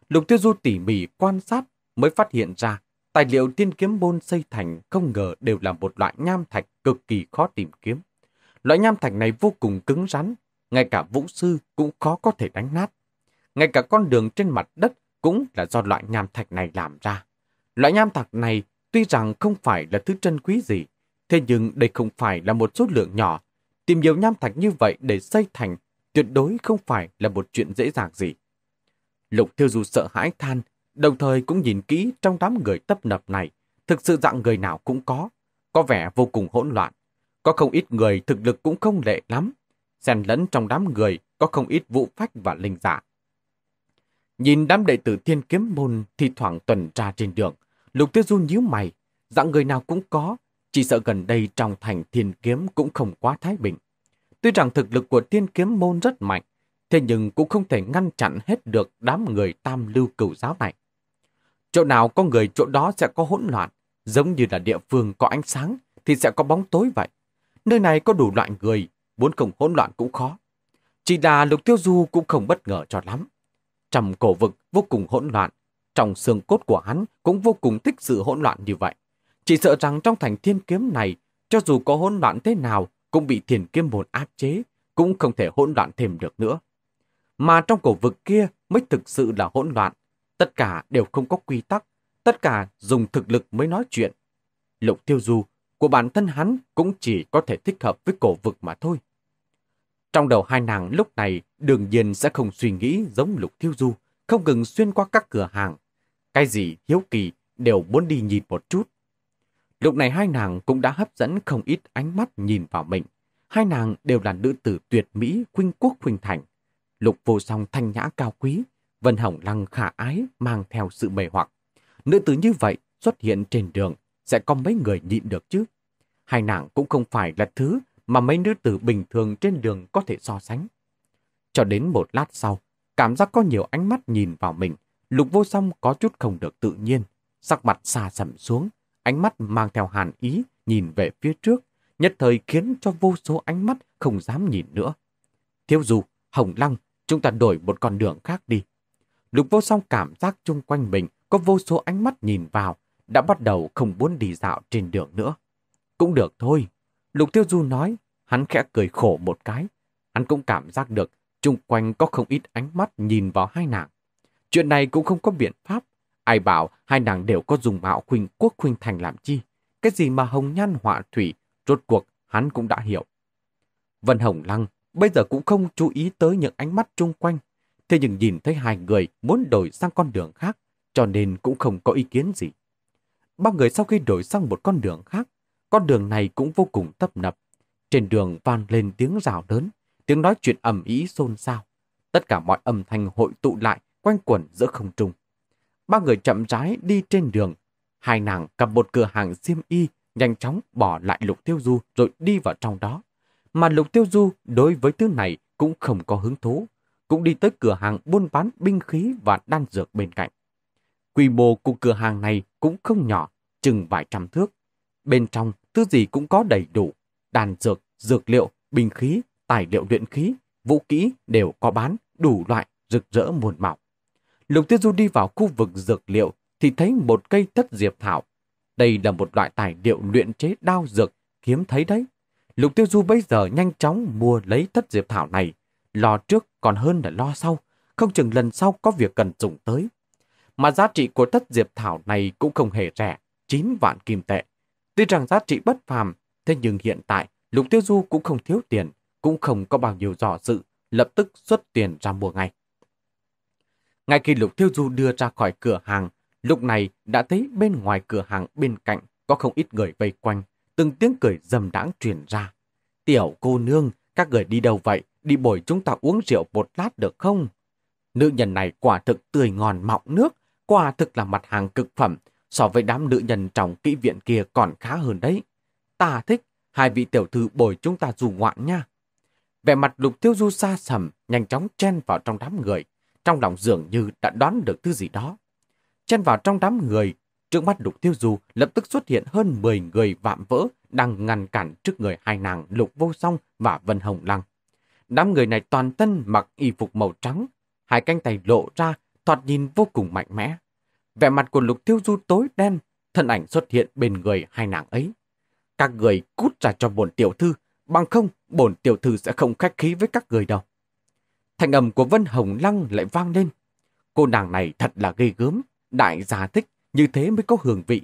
Lục Tiêu Du tỉ mỉ quan sát mới phát hiện ra tài liệu Thiên Kiếm môn xây thành không ngờ đều là một loại nham thạch cực kỳ khó tìm kiếm. Loại nham thạch này vô cùng cứng rắn, ngay cả vũ sư cũng khó có thể đánh nát. Ngay cả con đường trên mặt đất cũng là do loại nham thạch này làm ra. Loại nham thạch này tuy rằng không phải là thứ trân quý gì, thế nhưng đây không phải là một số lượng nhỏ. Tìm nhiều nham thạch như vậy để xây thành tuyệt đối không phải là một chuyện dễ dàng gì. Lục Tiêu Du sợ hãi than, đồng thời cũng nhìn kỹ trong đám người tấp nập này, thực sự dạng người nào cũng có vẻ vô cùng hỗn loạn. Có không ít người thực lực cũng không lệ lắm, xen lẫn trong đám người có không ít vũ phách và linh giả. Nhìn đám đệ tử Thiên Kiếm môn thi thoảng tuần tra trên đường, Lục Tiêu Du nhíu mày, dạng người nào cũng có, chỉ sợ gần đây trong thành Thiên Kiếm cũng không quá thái bình. Tuy rằng thực lực của Thiên Kiếm môn rất mạnh, thế nhưng cũng không thể ngăn chặn hết được đám người Tam Lưu Cửu Giáo này. Chỗ nào có người chỗ đó sẽ có hỗn loạn, giống như là địa phương có ánh sáng thì sẽ có bóng tối vậy. Nơi này có đủ loại người, muốn không hỗn loạn cũng khó. Chỉ là Lục Tiêu Du cũng không bất ngờ cho lắm. Trong cổ vực vô cùng hỗn loạn, trong xương cốt của hắn cũng vô cùng thích sự hỗn loạn như vậy. Chỉ sợ rằng trong thành Thiên Kiếm này, cho dù có hỗn loạn thế nào cũng bị Thiên Kiếm môn áp chế, cũng không thể hỗn loạn thêm được nữa. Mà trong cổ vực kia mới thực sự là hỗn loạn, tất cả đều không có quy tắc, tất cả dùng thực lực mới nói chuyện. Lục Tiêu Du của bản thân hắn cũng chỉ có thể thích hợp với cổ vực mà thôi. Trong đầu hai nàng lúc này đương nhiên sẽ không suy nghĩ giống Lục Tiêu Du, không ngừng xuyên qua các cửa hàng. Cái gì hiếu kỳ đều muốn đi nhìn một chút. Lúc này hai nàng cũng đã hấp dẫn không ít ánh mắt nhìn vào mình. Hai nàng đều là nữ tử tuyệt mỹ, khuynh quốc khuynh thành. Lục Vô Song thanh nhã cao quý, Vân Hồng Lăng khả ái mang theo sự mê hoặc. Nữ tử như vậy xuất hiện trên đường, sẽ có mấy người nhịn được chứ. Hai nàng cũng không phải là thứ mà mấy nữ tử bình thường trên đường có thể so sánh. Cho đến một lát sau, cảm giác có nhiều ánh mắt nhìn vào mình, Lục Vô Song có chút không được tự nhiên, sắc mặt xa sầm xuống, ánh mắt mang theo hàn ý nhìn về phía trước, nhất thời khiến cho vô số ánh mắt không dám nhìn nữa. Thiếu Du, Hồng Lăng, chúng ta đổi một con đường khác đi. Lục Vô Song cảm giác chung quanh mình có vô số ánh mắt nhìn vào, đã bắt đầu không muốn đi dạo trên đường nữa. Cũng được thôi, Lục Tiêu Du nói, hắn khẽ cười khổ một cái. Hắn cũng cảm giác được chung quanh có không ít ánh mắt nhìn vào hai nàng. Chuyện này cũng không có biện pháp, ai bảo hai nàng đều có dùng mạo khuynh quốc khuynh thành làm chi. Cái gì mà hồng nhan họa thủy, rốt cuộc hắn cũng đã hiểu. Vân Hồng Lăng bây giờ cũng không chú ý tới những ánh mắt chung quanh, thế nhưng nhìn thấy hai người muốn đổi sang con đường khác, cho nên cũng không có ý kiến gì. Ba người sau khi đổi sang một con đường khác, con đường này cũng vô cùng tấp nập. Trên đường vang lên tiếng rào lớn, tiếng nói chuyện ầm ĩ xôn xao. Tất cả mọi âm thanh hội tụ lại, quanh quẩn giữa không trung. Ba người chậm rãi đi trên đường. Hai nàng cầm một cửa hàng xiêm y, nhanh chóng bỏ lại Lục Tiêu Du rồi đi vào trong đó. Mà Lục Tiêu Du đối với thứ này cũng không có hứng thú, cũng đi tới cửa hàng buôn bán binh khí và đan dược bên cạnh. Quy mô của cửa hàng này cũng không nhỏ, chừng vài trăm thước. Bên trong, thứ gì cũng có đầy đủ. Đan dược, dược liệu, binh khí, tài liệu luyện khí, vũ khí đều có bán, đủ loại, rực rỡ muôn màu. Lục Tiêu Du đi vào khu vực dược liệu thì thấy một cây thất diệp thảo. Đây là một loại tài liệu luyện chế đao dược, hiếm thấy đấy. Lục Tiêu Du bây giờ nhanh chóng mua lấy thất diệp thảo này. Lo trước còn hơn là lo sau, không chừng lần sau có việc cần dùng tới. Mà giá trị của thất diệp thảo này cũng không hề rẻ, 9 vạn kim tệ. Tuy rằng giá trị bất phàm, thế nhưng hiện tại Lục Tiêu Du cũng không thiếu tiền, cũng không có bao nhiêu dò dự, lập tức xuất tiền ra mua ngay. Ngay khi Lục Tiêu Du đưa ra khỏi cửa hàng, lúc này đã thấy bên ngoài cửa hàng bên cạnh có không ít người vây quanh, từng tiếng cười rầm rã truyền ra. Tiểu cô nương, các người đi đâu vậy? Đi bồi chúng ta uống rượu một lát được không? Nữ nhân này quả thực tươi ngon mọng nước, quả thực là mặt hàng cực phẩm, so với đám nữ nhân trong kỹ viện kia còn khá hơn đấy. Ta thích, hai vị tiểu thư bồi chúng ta du ngoạn nha. Vẻ mặt Lục Tiêu Du xa sầm, nhanh chóng chen vào trong đám người, trong lòng dường như đã đoán được thứ gì đó. Chen vào trong đám người, trước mắt Lục Tiêu Du lập tức xuất hiện hơn 10 người vạm vỡ đang ngăn cản trước người hai nàng Lục Vô Song và Vân Hồng Lăng. Đám người này toàn thân mặc y phục màu trắng, hai cánh tay lộ ra, thoạt nhìn vô cùng mạnh mẽ. Vẻ mặt của Lục Tiêu Du tối đen, thân ảnh xuất hiện bên người hai nàng ấy. Các người cút ra cho bổn tiểu thư, bằng không bổn tiểu thư sẽ không khách khí với các người đâu. Thanh âm của Vân Hồng Lăng lại vang lên. Cô nàng này thật là ghê gớm, đại gia thích, như thế mới có hương vị.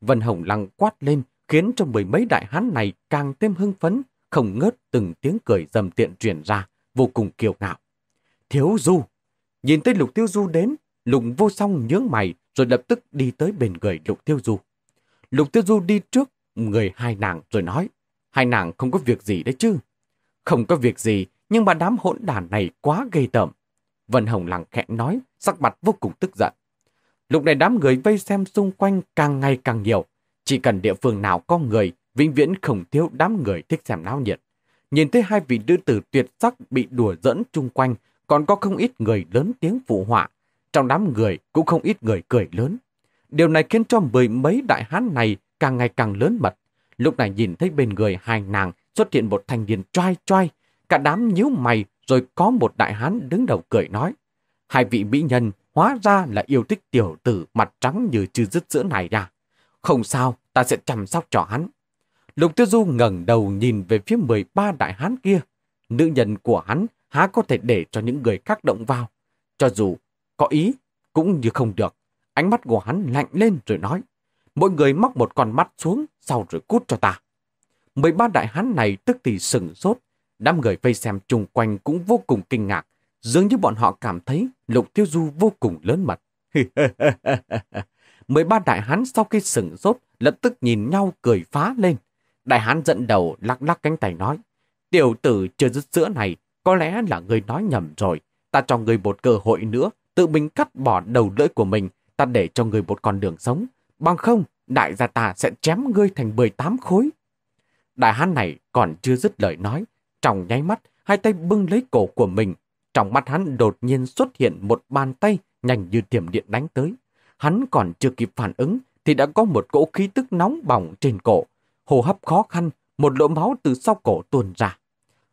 Vân Hồng Lăng quát lên, khiến cho mười mấy đại hán này càng thêm hưng phấn, không ngớt từng tiếng cười dầm tiện truyền ra, vô cùng kiêu ngạo. Thiếu Du! Nhìn thấy Lục Tiêu Du đến, Lục Vô Song nhướng mày rồi lập tức đi tới bên người Lục Tiêu Du. Lục Tiêu Du đi trước người hai nàng rồi nói, hai nàng không có việc gì đấy chứ? Không có việc gì, nhưng mà đám hỗn đản này quá ghê tởm. Vân Hồng Lăng khẽ nói, sắc mặt vô cùng tức giận. Lúc này đám người vây xem xung quanh càng ngày càng nhiều. Chỉ cần địa phương nào có người, vĩnh viễn không thiếu đám người thích xem náo nhiệt. Nhìn thấy hai vị nữ tử tuyệt sắc bị đùa giỡn chung quanh, còn có không ít người lớn tiếng phụ họa. Trong đám người cũng không ít người cười lớn. Điều này khiến cho mười mấy đại hán này càng ngày càng lớn mật. Lúc này nhìn thấy bên người hai nàng xuất hiện một thanh niên trai trai. Cả đám nhíu mày rồi có một đại hán đứng đầu cười nói. Hai vị mỹ nhân hóa ra là yêu thích tiểu tử mặt trắng như chư dứt sữa này ra. Không sao, ta sẽ chăm sóc cho hắn. Lục Tiêu Du ngẩng đầu nhìn về phía 13 đại hán kia. Nữ nhân của hắn há có thể để cho những người khác động vào. Cho dù có ý cũng như không được. Ánh mắt của hắn lạnh lên rồi nói. Mỗi người móc một con mắt xuống sau rồi cút cho ta. 13 đại hán này tức thì sửng sốt. Đám người vây xem chung quanh cũng vô cùng kinh ngạc. Dường như bọn họ cảm thấy Lục Tiêu Du vô cùng lớn mật. 13 đại hán sau khi sửng sốt lập tức nhìn nhau cười phá lên. Đại hán dẫn đầu lắc cánh tay nói. Tiểu tử chưa dứt sữa này, có lẽ là người nói nhầm rồi. Ta cho người một cơ hội nữa, tự mình cắt bỏ đầu lưỡi của mình. Ta để cho người một con đường sống. Bằng không, đại gia ta sẽ chém ngươi thành 18 khối. Đại hán này còn chưa dứt lời nói. Trong nháy mắt, hai tay bưng lấy cổ của mình. Trong mắt hắn đột nhiên xuất hiện một bàn tay nhanh như thiểm điện đánh tới. Hắn còn chưa kịp phản ứng thì đã có một cỗ khí tức nóng bỏng trên cổ. Hô hấp khó khăn, một lỗ máu từ sau cổ tuôn ra.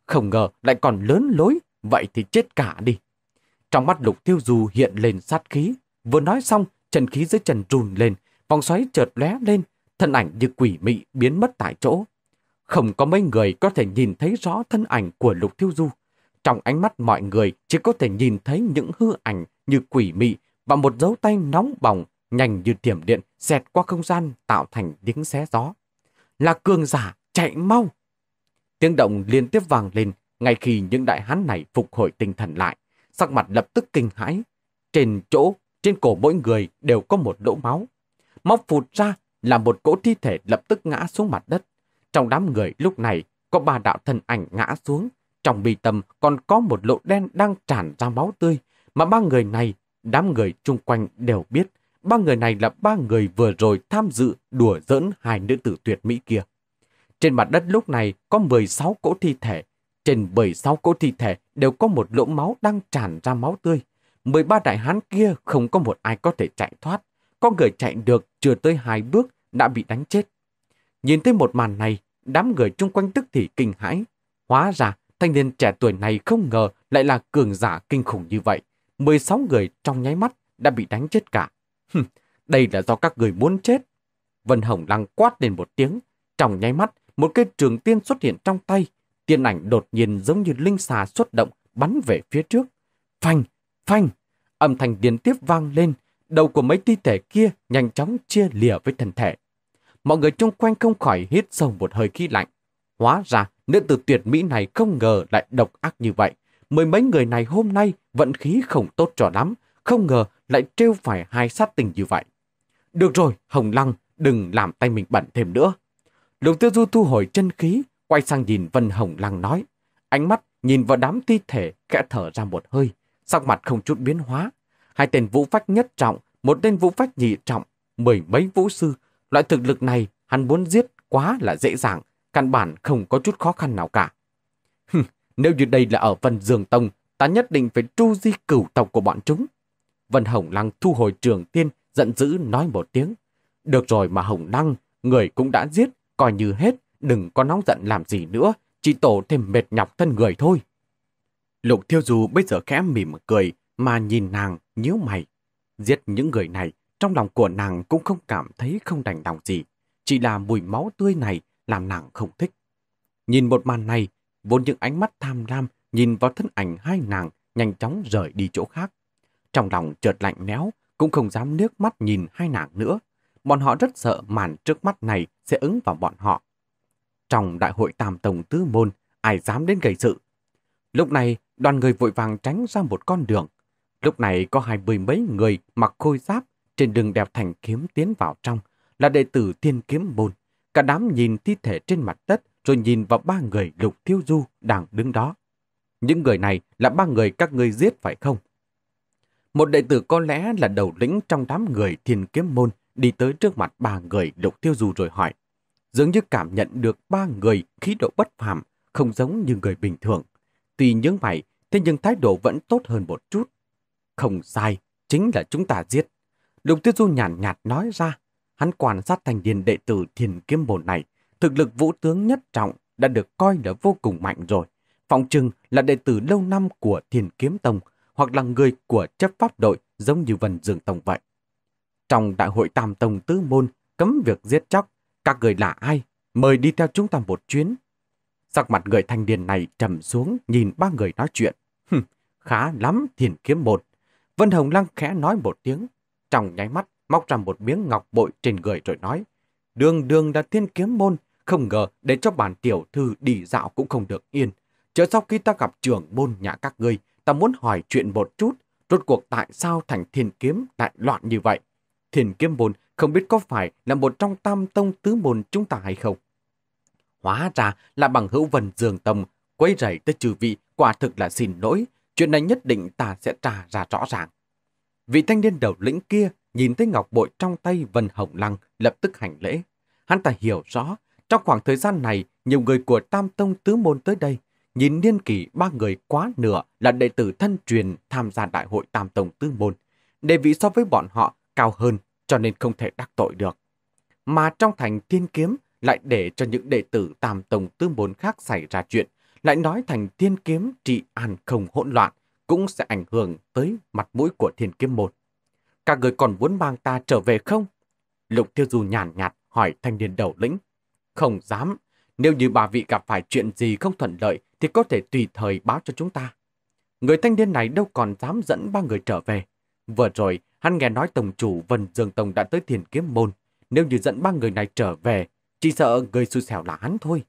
Không ngờ lại còn lớn lối, vậy thì chết cả đi. Trong mắt Lục Tiêu Du hiện lên sát khí. Vừa nói xong, chân khí dưới chân run lên, vòng xoáy chợt lóe lên, thân ảnh như quỷ mị biến mất tại chỗ. Không có mấy người có thể nhìn thấy rõ thân ảnh của Lục Tiêu Du. Trong ánh mắt mọi người chỉ có thể nhìn thấy những hư ảnh như quỷ mị và một dấu tay nóng bỏng nhanh như thiểm điện xẹt qua không gian tạo thành tiếng xé gió. Là cường giả, chạy mau! Tiếng động liên tiếp vang lên ngay khi những đại hán này phục hồi tinh thần lại. Sắc mặt lập tức kinh hãi. Trên cổ mỗi người đều có một lỗ máu. Máu phụt ra là một cỗ thi thể lập tức ngã xuống mặt đất. Trong đám người lúc này có 3 đạo thân ảnh ngã xuống. Trong bì tầm còn có một lỗ đen đang tràn ra máu tươi. Mà ba người này, đám người chung quanh đều biết. Ba người này là 3 người vừa rồi tham dự đùa giỡn hai nữ tử tuyệt mỹ kia. Trên mặt đất lúc này có 16 cỗ thi thể. Trên 16 cỗ thi thể đều có một lỗ máu đang tràn ra máu tươi. 13 đại hán kia không có một ai có thể chạy thoát. Có người chạy được chưa tới 2 bước đã bị đánh chết. Nhìn thấy một màn này, đám người chung quanh tức thì kinh hãi. Hóa ra, thanh niên trẻ tuổi này không ngờ lại là cường giả kinh khủng như vậy. 16 người trong nháy mắt đã bị đánh chết cả. Đây là do các người muốn chết. Vân Hồng Lăng quát lên một tiếng. Trong nháy mắt, một cây trường tiên xuất hiện trong tay. Tiên ảnh đột nhiên giống như linh xà xuất động bắn về phía trước. Phanh! Phanh! Âm thanh liên tiếp vang lên. Đầu của mấy thi thể kia nhanh chóng chia lìa với thân thể. Mọi người chung quanh không khỏi hít sâu một hơi khí lạnh. Hóa ra, nữ tử tuyệt mỹ này không ngờ lại độc ác như vậy. Mười mấy người này hôm nay vận khí không tốt cho lắm, không ngờ lại trêu phải hai sát tình như vậy. Được rồi, Hồng Lăng, đừng làm tay mình bẩn thêm nữa. Lục Tiêu Du thu hồi chân khí, quay sang nhìn Vân Hồng Lăng nói. Ánh mắt nhìn vào đám thi thể, khẽ thở ra một hơi, sắc mặt không chút biến hóa. Hai tên vũ phách nhất trọng, một tên vũ phách nhị trọng, mười mấy vũ sư. Loại thực lực này hắn muốn giết quá là dễ dàng, căn bản không có chút khó khăn nào cả. Nếu như đây là ở Vân Dương Tông, ta nhất định phải tru di cửu tộc của bọn chúng. Vân Hồng Lăng thu hồi trường tiên, giận dữ nói một tiếng. Được rồi mà Hồng Lăng, người cũng đã giết, coi như hết, đừng có nóng giận làm gì nữa, chỉ tổ thêm mệt nhọc thân người thôi. Lục Tiêu Du bây giờ khẽ mỉm cười mà nhìn nàng nhíu mày. Giết những người này, trong lòng của nàng cũng không cảm thấy không đành lòng gì, chỉ là mùi máu tươi này làm nàng không thích. Nhìn một màn này, vốn những ánh mắt tham lam nhìn vào thân ảnh hai nàng nhanh chóng rời đi chỗ khác. Trong lòng chợt lạnh lẽo, cũng không dám liếc mắt nhìn hai nàng nữa. Bọn họ rất sợ màn trước mắt này sẽ ứng vào bọn họ. Trong đại hội Tam Tông Tứ Môn, ai dám đến gây sự. Lúc này, đoàn người vội vàng tránh ra một con đường. Lúc này có 20 mấy người mặc khôi giáp, trên đường đèo thành kiếm tiến vào trong, là đệ tử Thiên Kiếm Môn. Cả đám nhìn thi thể trên mặt đất rồi nhìn vào 3 người Lục Tiêu Du đang đứng đó. Những người này là 3 người các ngươi giết phải không? Một đệ tử có lẽ là đầu lĩnh trong đám người Thiên Kiếm Môn đi tới trước mặt ba người Lục Tiêu Du rồi hỏi. Dường như cảm nhận được ba người khí độ bất phàm, không giống như người bình thường. Tuy nhướng mày, thế nhưng thái độ vẫn tốt hơn một chút. Không sai, chính là chúng ta giết. Lục Tiêu Du nhàn nhạt nói ra. Hắn quan sát thành viên đệ tử Thiên Kiếm Môn này, thực lực vũ tướng nhất trọng đã được coi là vô cùng mạnh rồi. Phỏng chừng là đệ tử lâu năm của Thiên Kiếm Tông, hoặc là người của chấp pháp đội giống như Vân Dương Tông vậy. Trong đại hội Tam Tông Tứ Môn cấm việc giết chóc, các người là ai? Mời đi theo chúng ta một chuyến. Sắc mặt người thanh niên này trầm xuống nhìn ba người nói chuyện. Khá lắm Thiên Kiếm Môn. Vân Hồng Lăng khẽ nói một tiếng, trong nháy mắt móc ra một miếng ngọc bội trên người rồi nói. Đường đường là Thiên Kiếm Môn, không ngờ để cho bản tiểu thư đi dạo cũng không được yên. Chờ sau khi ta gặp trưởng môn nhà các ngươi, ta muốn hỏi chuyện một chút, rốt cuộc tại sao thành Thiên Kiếm đại loạn như vậy? Thiên Kiếm Môn không biết có phải là một trong Tam Tông Tứ Môn chúng ta hay không? Hóa ra là bằng hữu Vân Dương Tông quấy rầy tới chư vị, quả thực là xin lỗi, chuyện này nhất định ta sẽ trả ra rõ ràng. Vị thanh niên đầu lĩnh kia nhìn thấy ngọc bội trong tay Vân Hồng Lăng lập tức hành lễ. Hắn ta hiểu rõ, trong khoảng thời gian này, nhiều người của Tam Tông Tứ Môn tới đây, nhìn niên kỷ ba người quá nửa là đệ tử thân truyền tham gia đại hội Tam Tông Tứ Môn. Địa vị so với bọn họ cao hơn, cho nên không thể đắc tội được. Mà trong thành Thiên Kiếm lại để cho những đệ tử Tam Tông Tứ Môn khác xảy ra chuyện, lại nói thành Thiên Kiếm trị an không hỗn loạn, cũng sẽ ảnh hưởng tới mặt mũi của Thiên Kiếm Môn. Các người còn muốn mang ta trở về không? Lục Tiêu Du nhàn nhạt hỏi thanh niên đầu lĩnh. Không dám, nếu như bà vị gặp phải chuyện gì không thuận lợi thì có thể tùy thời báo cho chúng ta. Người thanh niên này đâu còn dám dẫn ba người trở về. Vừa rồi, hắn nghe nói tổng chủ Vân Dương Tông đã tới Thiên Kiếm Môn. Nếu như dẫn ba người này trở về, chỉ sợ người xui xẻo là hắn thôi.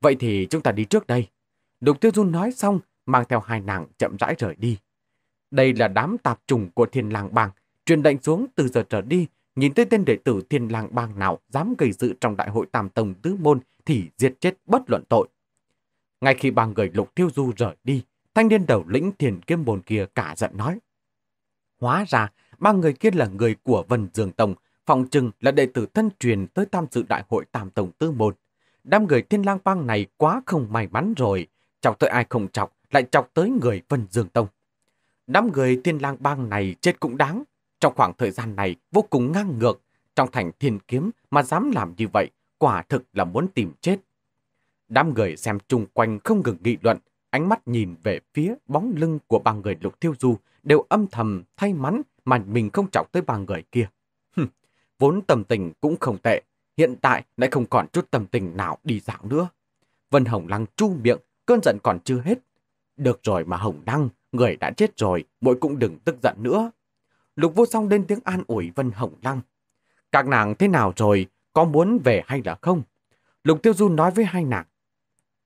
Vậy thì chúng ta đi trước đây. Lục Tiêu Du nói xong, mang theo hai nàng chậm rãi rời đi. Đây là đám tạp trùng của Thiên Lang Bang. Truyền lệnh xuống từ giờ trở đi, nhìn tới tên đệ tử Thiên Lang Bang nào dám gây sự trong đại hội Tam Tông Tứ Môn thì giết chết bất luận tội. Ngay khi ba người Lục Tiêu Du rời đi, thanh niên đầu lĩnh Thiên Kiếm Môn kia cả giận nói. Hóa ra, ba người kia là người của Vân Dương Tông, phòng chừng là đệ tử thân truyền tới tham dự đại hội Tam Tông Tứ Môn. Đám người Thiên Lang Bang này quá không may mắn rồi, chọc tới ai không chọc, lại chọc tới người Vân Dương Tông. Đám người Thiên Lang Bang này chết cũng đáng. Trong khoảng thời gian này vô cùng ngang ngược, trong thành Thiên Kiếm mà dám làm như vậy, quả thực là muốn tìm chết. Đám người xem chung quanh không ngừng nghị luận, ánh mắt nhìn về phía bóng lưng của ba người Lục Tiêu Du đều âm thầm thay mắn mà mình không chọc tới ba người kia. Vốn tâm tình cũng không tệ, hiện tại lại không còn chút tâm tình nào đi dạo nữa. Vân Hồng Lăng chu miệng, cơn giận còn chưa hết. Được rồi mà Hồng Lăng, người đã chết rồi, muội cũng đừng tức giận nữa. Lục Vô Song lên tiếng an ủi Vân Hồng Lăng. Các nàng thế nào rồi? Có muốn về hay là không? Lục Tiêu Du nói với hai nàng.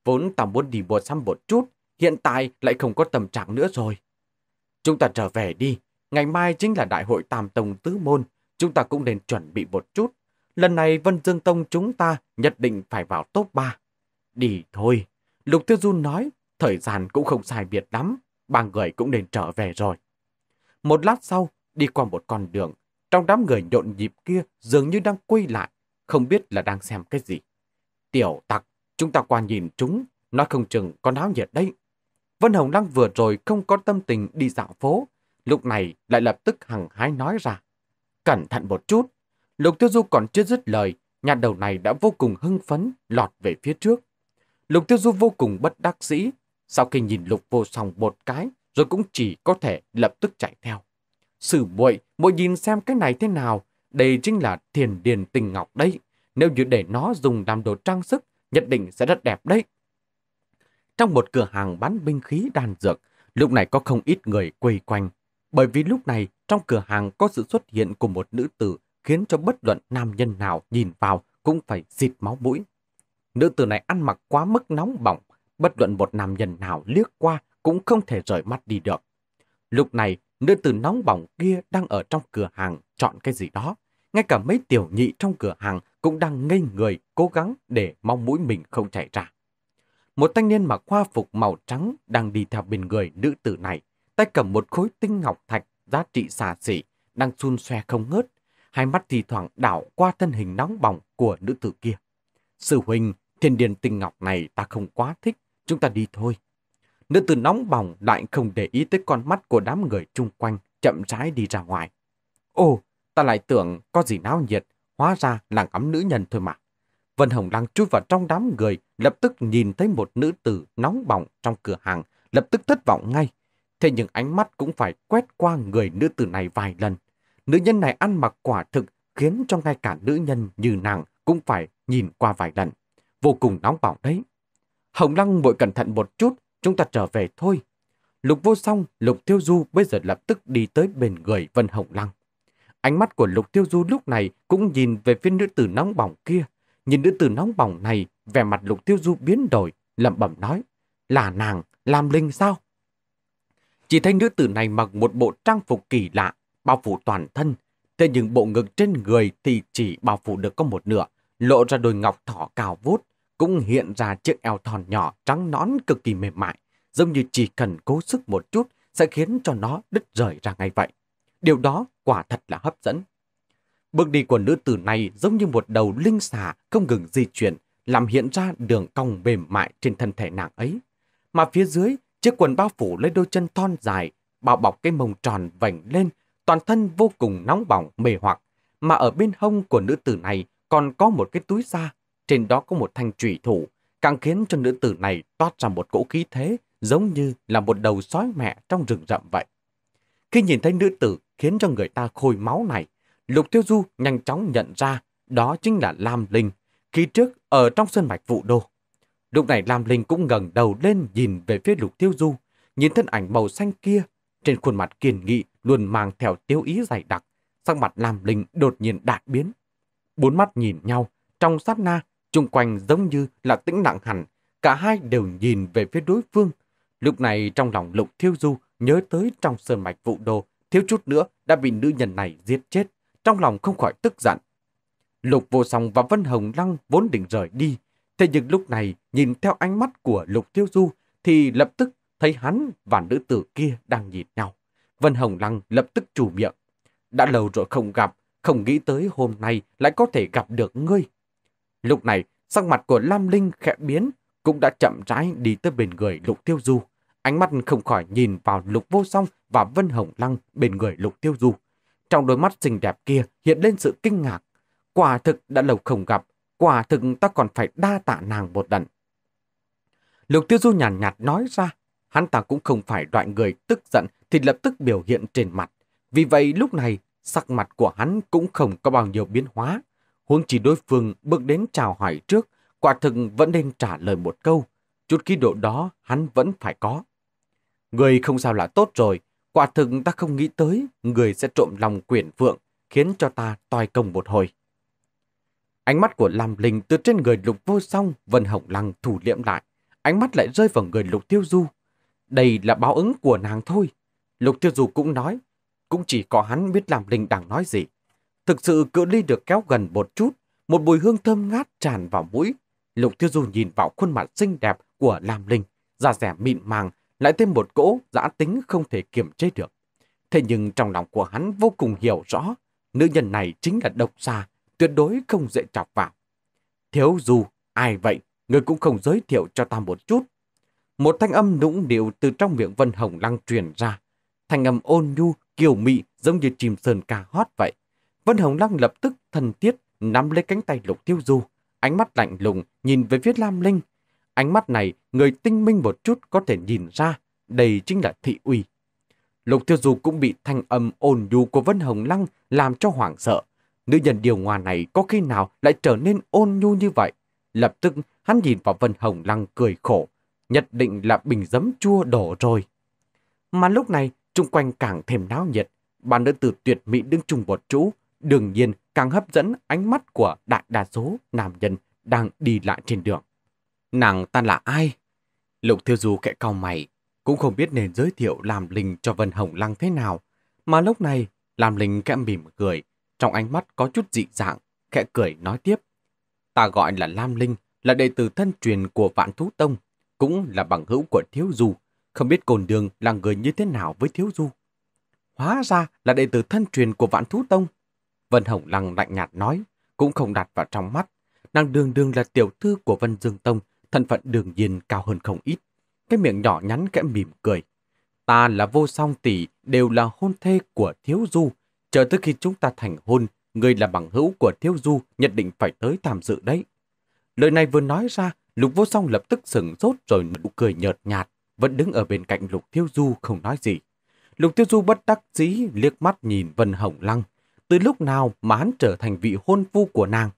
Vốn ta muốn đi mua sắm một chút, hiện tại lại không có tâm trạng nữa rồi. Chúng ta trở về đi. Ngày mai chính là đại hội Tam Tông Tứ Môn. Chúng ta cũng nên chuẩn bị một chút. Lần này Vân Dương Tông chúng ta nhất định phải vào top 3. Đi thôi. Lục Tiêu Du nói. Thời gian cũng không sai biệt lắm. Ba người cũng nên trở về rồi. Một lát sau, đi qua một con đường, trong đám người nhộn nhịp kia dường như đang quay lại, không biết là đang xem cái gì. Tiểu tặc, chúng ta qua nhìn chúng, nói không chừng có náo nhiệt đấy. Vân Hồng Lăng vừa rồi không có tâm tình đi dạo phố, lúc này lại lập tức hăng hái nói ra. Cẩn thận một chút, Lục Tiêu Du còn chưa dứt lời, nhà đầu này đã vô cùng hưng phấn, lọt về phía trước. Lục Tiêu Du vô cùng bất đắc dĩ, sau khi nhìn Lục Vô Song một cái, rồi cũng chỉ có thể lập tức chạy theo. Sử muội, muội nhìn xem cái này thế nào, đây chính là thiền điền tình ngọc đấy, nếu như để nó dùng làm đồ trang sức, nhất định sẽ rất đẹp đấy. Trong một cửa hàng bán binh khí đan dược, lúc này có không ít người quây quanh, bởi vì lúc này trong cửa hàng có sự xuất hiện của một nữ tử khiến cho bất luận nam nhân nào nhìn vào cũng phải xịt máu mũi. Nữ tử này ăn mặc quá mức nóng bỏng, bất luận một nam nhân nào liếc qua cũng không thể rời mắt đi được. Lúc này, nữ tử nóng bỏng kia đang ở trong cửa hàng chọn cái gì đó. Ngay cả mấy tiểu nhị trong cửa hàng cũng đang ngây người cố gắng để mong mũi mình không chảy ra. Một thanh niên mặc hoa phục màu trắng đang đi theo bên người nữ tử này, tay cầm một khối tinh ngọc thạch giá trị xà xỉ đang xun xoe không ngớt, hai mắt thì thoảng đảo qua thân hình nóng bỏng của nữ tử kia. Sư huynh, thiên điền tinh ngọc này ta không quá thích, chúng ta đi thôi. Nữ tử nóng bỏng lại không để ý tới con mắt của đám người chung quanh, chậm rãi đi ra ngoài. Ồ, ta lại tưởng có gì náo nhiệt, hóa ra làng ấm nữ nhân thôi mà. Vân Hồng Lăng chui vào trong đám người, lập tức nhìn thấy một nữ tử nóng bỏng trong cửa hàng, lập tức thất vọng ngay. Thế nhưng ánh mắt cũng phải quét qua người nữ tử này vài lần. Nữ nhân này ăn mặc quả thực khiến cho ngay cả nữ nhân như nàng cũng phải nhìn qua vài lần. Vô cùng nóng bỏng đấy. Hồng Lăng vội cẩn thận một chút, chúng ta trở về thôi. Lục Vô Song, Lục Tiêu Du bây giờ lập tức đi tới bên người Vân Hồng Lăng. Ánh mắt của Lục Tiêu Du lúc này cũng nhìn về phía nữ tử nóng bỏng kia. Nhìn nữ tử nóng bỏng này, vẻ mặt Lục Tiêu Du biến đổi, lẩm bẩm nói, là nàng, Lam Linh sao? Chỉ thấy nữ tử này mặc một bộ trang phục kỳ lạ, bao phủ toàn thân, thế nhưng bộ ngực trên người thì chỉ bao phủ được có một nửa, lộ ra đôi ngọc thỏ cao vút, cũng hiện ra chiếc eo thon nhỏ trắng nõn cực kỳ mềm mại, giống như chỉ cần cố sức một chút sẽ khiến cho nó đứt rời ra ngay vậy. Điều đó quả thật là hấp dẫn. Bước đi của nữ tử này giống như một đầu linh xà không ngừng di chuyển, làm hiện ra đường cong mềm mại trên thân thể nàng ấy. Mà phía dưới, chiếc quần bao phủ lấy đôi chân thon dài, bao bọc cái mông tròn vành lên, toàn thân vô cùng nóng bỏng, mê hoặc. Mà ở bên hông của nữ tử này còn có một cái túi da, trên đó có một thanh chủy thủ, càng khiến cho nữ tử này toát ra một cỗ khí thế giống như là một đầu sói mẹ trong rừng rậm vậy. Khi nhìn thấy nữ tử khiến cho người ta khôi máu này, Lục Tiêu Du nhanh chóng nhận ra đó chính là Lam Linh, khi trước ở trong Sơn Mạch Vụ Đô. Lúc này Lam Linh cũng ngẩng đầu lên nhìn về phía Lục Tiêu Du, nhìn thân ảnh màu xanh kia, trên khuôn mặt kiên nghị luôn mang theo tiêu ý dày đặc, sắc mặt Lam Linh đột nhiên đại biến. Bốn mắt nhìn nhau, trong sát na, chung quanh giống như là tĩnh lặng hẳn, cả hai đều nhìn về phía đối phương. Lúc này trong lòng Lục Tiêu Du nhớ tới trong Sơn Mạch Vụ Đô, thiếu chút nữa đã bị nữ nhân này giết chết. Trong lòng không khỏi tức giận. Lục Vô Song và Vân Hồng Lăng vốn định rời đi, thế nhưng lúc này nhìn theo ánh mắt của Lục Tiêu Du thì lập tức thấy hắn và nữ tử kia đang nhìn nhau. Vân Hồng Lăng lập tức chủ miệng. Đã lâu rồi không gặp, không nghĩ tới hôm nay lại có thể gặp được ngươi. Lúc này, sắc mặt của Lam Linh khẽ biến, cũng đã chậm rãi đi tới bên người Lục Tiêu Du. Ánh mắt không khỏi nhìn vào Lục Vô Song và Vân Hồng Lăng bên người Lục Tiêu Du. Trong đôi mắt xinh đẹp kia hiện lên sự kinh ngạc. Quả thực đã lâu không gặp, quả thực ta còn phải đa tạ nàng một lần. Lục Tiêu Du nhàn nhạt nói ra, hắn ta cũng không phải loại người tức giận thì lập tức biểu hiện trên mặt. Vì vậy lúc này, sắc mặt của hắn cũng không có bao nhiêu biến hóa. Huống chỉ đối phương bước đến chào hỏi trước, quả thực vẫn nên trả lời một câu. Chút khí độ đó hắn vẫn phải có. Người không sao là tốt rồi. Quả thực ta không nghĩ tới, người sẽ trộm lòng quyển phượng, khiến cho ta toi công một hồi. Ánh mắt của Lam Linh từ trên người Lục Vô Song, Vân Hồng Lăng thủ liệm lại. Ánh mắt lại rơi vào người Lục Tiêu Du. Đây là báo ứng của nàng thôi. Lục Tiêu Du cũng nói, cũng chỉ có hắn biết Lam Linh đang nói gì. Thực sự cự ly được kéo gần một chút, một mùi hương thơm ngát tràn vào mũi. Lục Tiêu Du nhìn vào khuôn mặt xinh đẹp của Lam Linh, da dẻ mịn màng, lại thêm một cỗ dã tính không thể kiềm chế được. Thế nhưng trong lòng của hắn vô cùng hiểu rõ, nữ nhân này chính là độc xà, tuyệt đối không dễ chọc vào. Thiếu Du, ai vậy, người cũng không giới thiệu cho ta một chút. Một thanh âm nũng nịu từ trong miệng Vân Hồng Lăng truyền ra. Thanh âm ôn nhu, kiều mị giống như chim sơn ca hót vậy. Vân Hồng Lăng lập tức thân thiết nắm lấy cánh tay Lục Tiêu Du, ánh mắt lạnh lùng nhìn về phía Lam Linh. Ánh mắt này, người tinh minh một chút có thể nhìn ra, đây chính là thị uy. Lục Tiêu Du cũng bị thanh âm ôn nhu của Vân Hồng Lăng làm cho hoảng sợ. Nữ nhân điều hòa này có khi nào lại trở nên ôn nhu như vậy? Lập tức, hắn nhìn vào Vân Hồng Lăng cười khổ, nhất định là bình giấm chua đổ rồi. Mà lúc này, chung quanh càng thêm náo nhiệt, ba nữ tử tuyệt mỹ đứng chung một chỗ, đương nhiên càng hấp dẫn ánh mắt của đại đa số nam nhân đang đi lại trên đường. Nàng ta là ai? Lục Tiêu Du kẽ cau mày, cũng không biết nên giới thiệu Lam Linh cho Vân Hồng Lăng thế nào. Mà lúc này, Lam Linh kẽ mỉm cười, trong ánh mắt có chút dị dạng, kẽ cười nói tiếp. Ta gọi là Lam Linh, là đệ tử thân truyền của Vạn Thú Tông, cũng là bằng hữu của Thiếu Du. Không biết cồn đường là người như thế nào với Thiếu Du. hóa ra là đệ tử thân truyền của Vạn Thú Tông. Vân Hồng Lăng lạnh nhạt nói, cũng không đặt vào trong mắt. Nàng đường đường là tiểu thư của Vân Dương Tông, thân phận đương nhiên cao hơn không ít. Cái miệng nhỏ nhắn kẽ mỉm cười. Ta là Vô Song tỷ, đều là hôn thê của Thiếu Du. Chờ tới khi chúng ta thành hôn, người là bằng hữu của Thiếu Du nhất định phải tới tham dự đấy. Lời này vừa nói ra, Lục Vô Song lập tức sửng sốt rồi nụ cười nhợt nhạt, vẫn đứng ở bên cạnh Lục Tiêu Du không nói gì. Lục Tiêu Du bất đắc dĩ liếc mắt nhìn Vân Hồng Lăng. Từ lúc nào mà hắn trở thành vị hôn phu của nàng?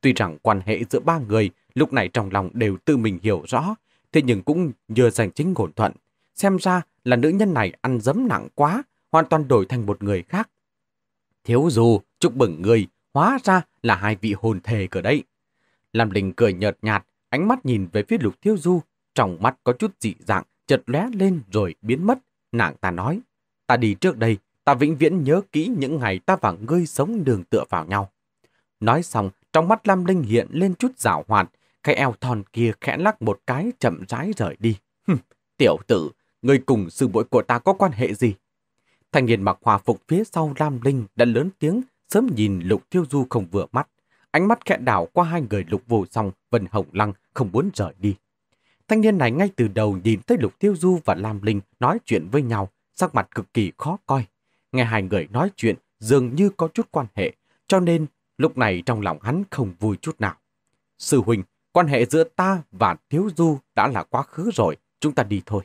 Tuy rằng quan hệ giữa ba người lúc này trong lòng đều tự mình hiểu rõ, thế nhưng cũng nhờ giành chính ngôn thuận. Xem ra là nữ nhân này ăn dấm nặng quá, hoàn toàn đổi thành một người khác. Thiếu Du, chúc mừng người, hóa ra là hai vị hồn thề cỡ đấy. Lam Linh cười nhợt nhạt, ánh mắt nhìn về phía Lục Tiêu Du, trong mắt có chút dị dạng, chợt lóe lên rồi biến mất. Nàng ta nói, ta đi trước đây, ta vĩnh viễn nhớ kỹ những ngày ta và ngươi sống đường tựa vào nhau. Nói xong, trong mắt Lam Linh hiện lên chút giảo hoạt, cái eo thon kia khẽ lắc một cái chậm rãi rời đi. Tiểu tử, ngươi cùng sư muội của ta có quan hệ gì? Thanh niên mặc hòa phục phía sau Lam Linh đã lớn tiếng, sớm nhìn Lục Tiêu Du không vừa mắt. Ánh mắt khẽ đảo qua hai người Lục Vô Song, Vân Hồng Lăng không muốn rời đi. Thanh niên này ngay từ đầu nhìn thấy Lục Tiêu Du và Lam Linh nói chuyện với nhau, sắc mặt cực kỳ khó coi. Nghe hai người nói chuyện dường như có chút quan hệ, cho nên lúc này trong lòng hắn không vui chút nào. Sư huynh, quan hệ giữa ta và Thiếu Du đã là quá khứ rồi, chúng ta đi thôi.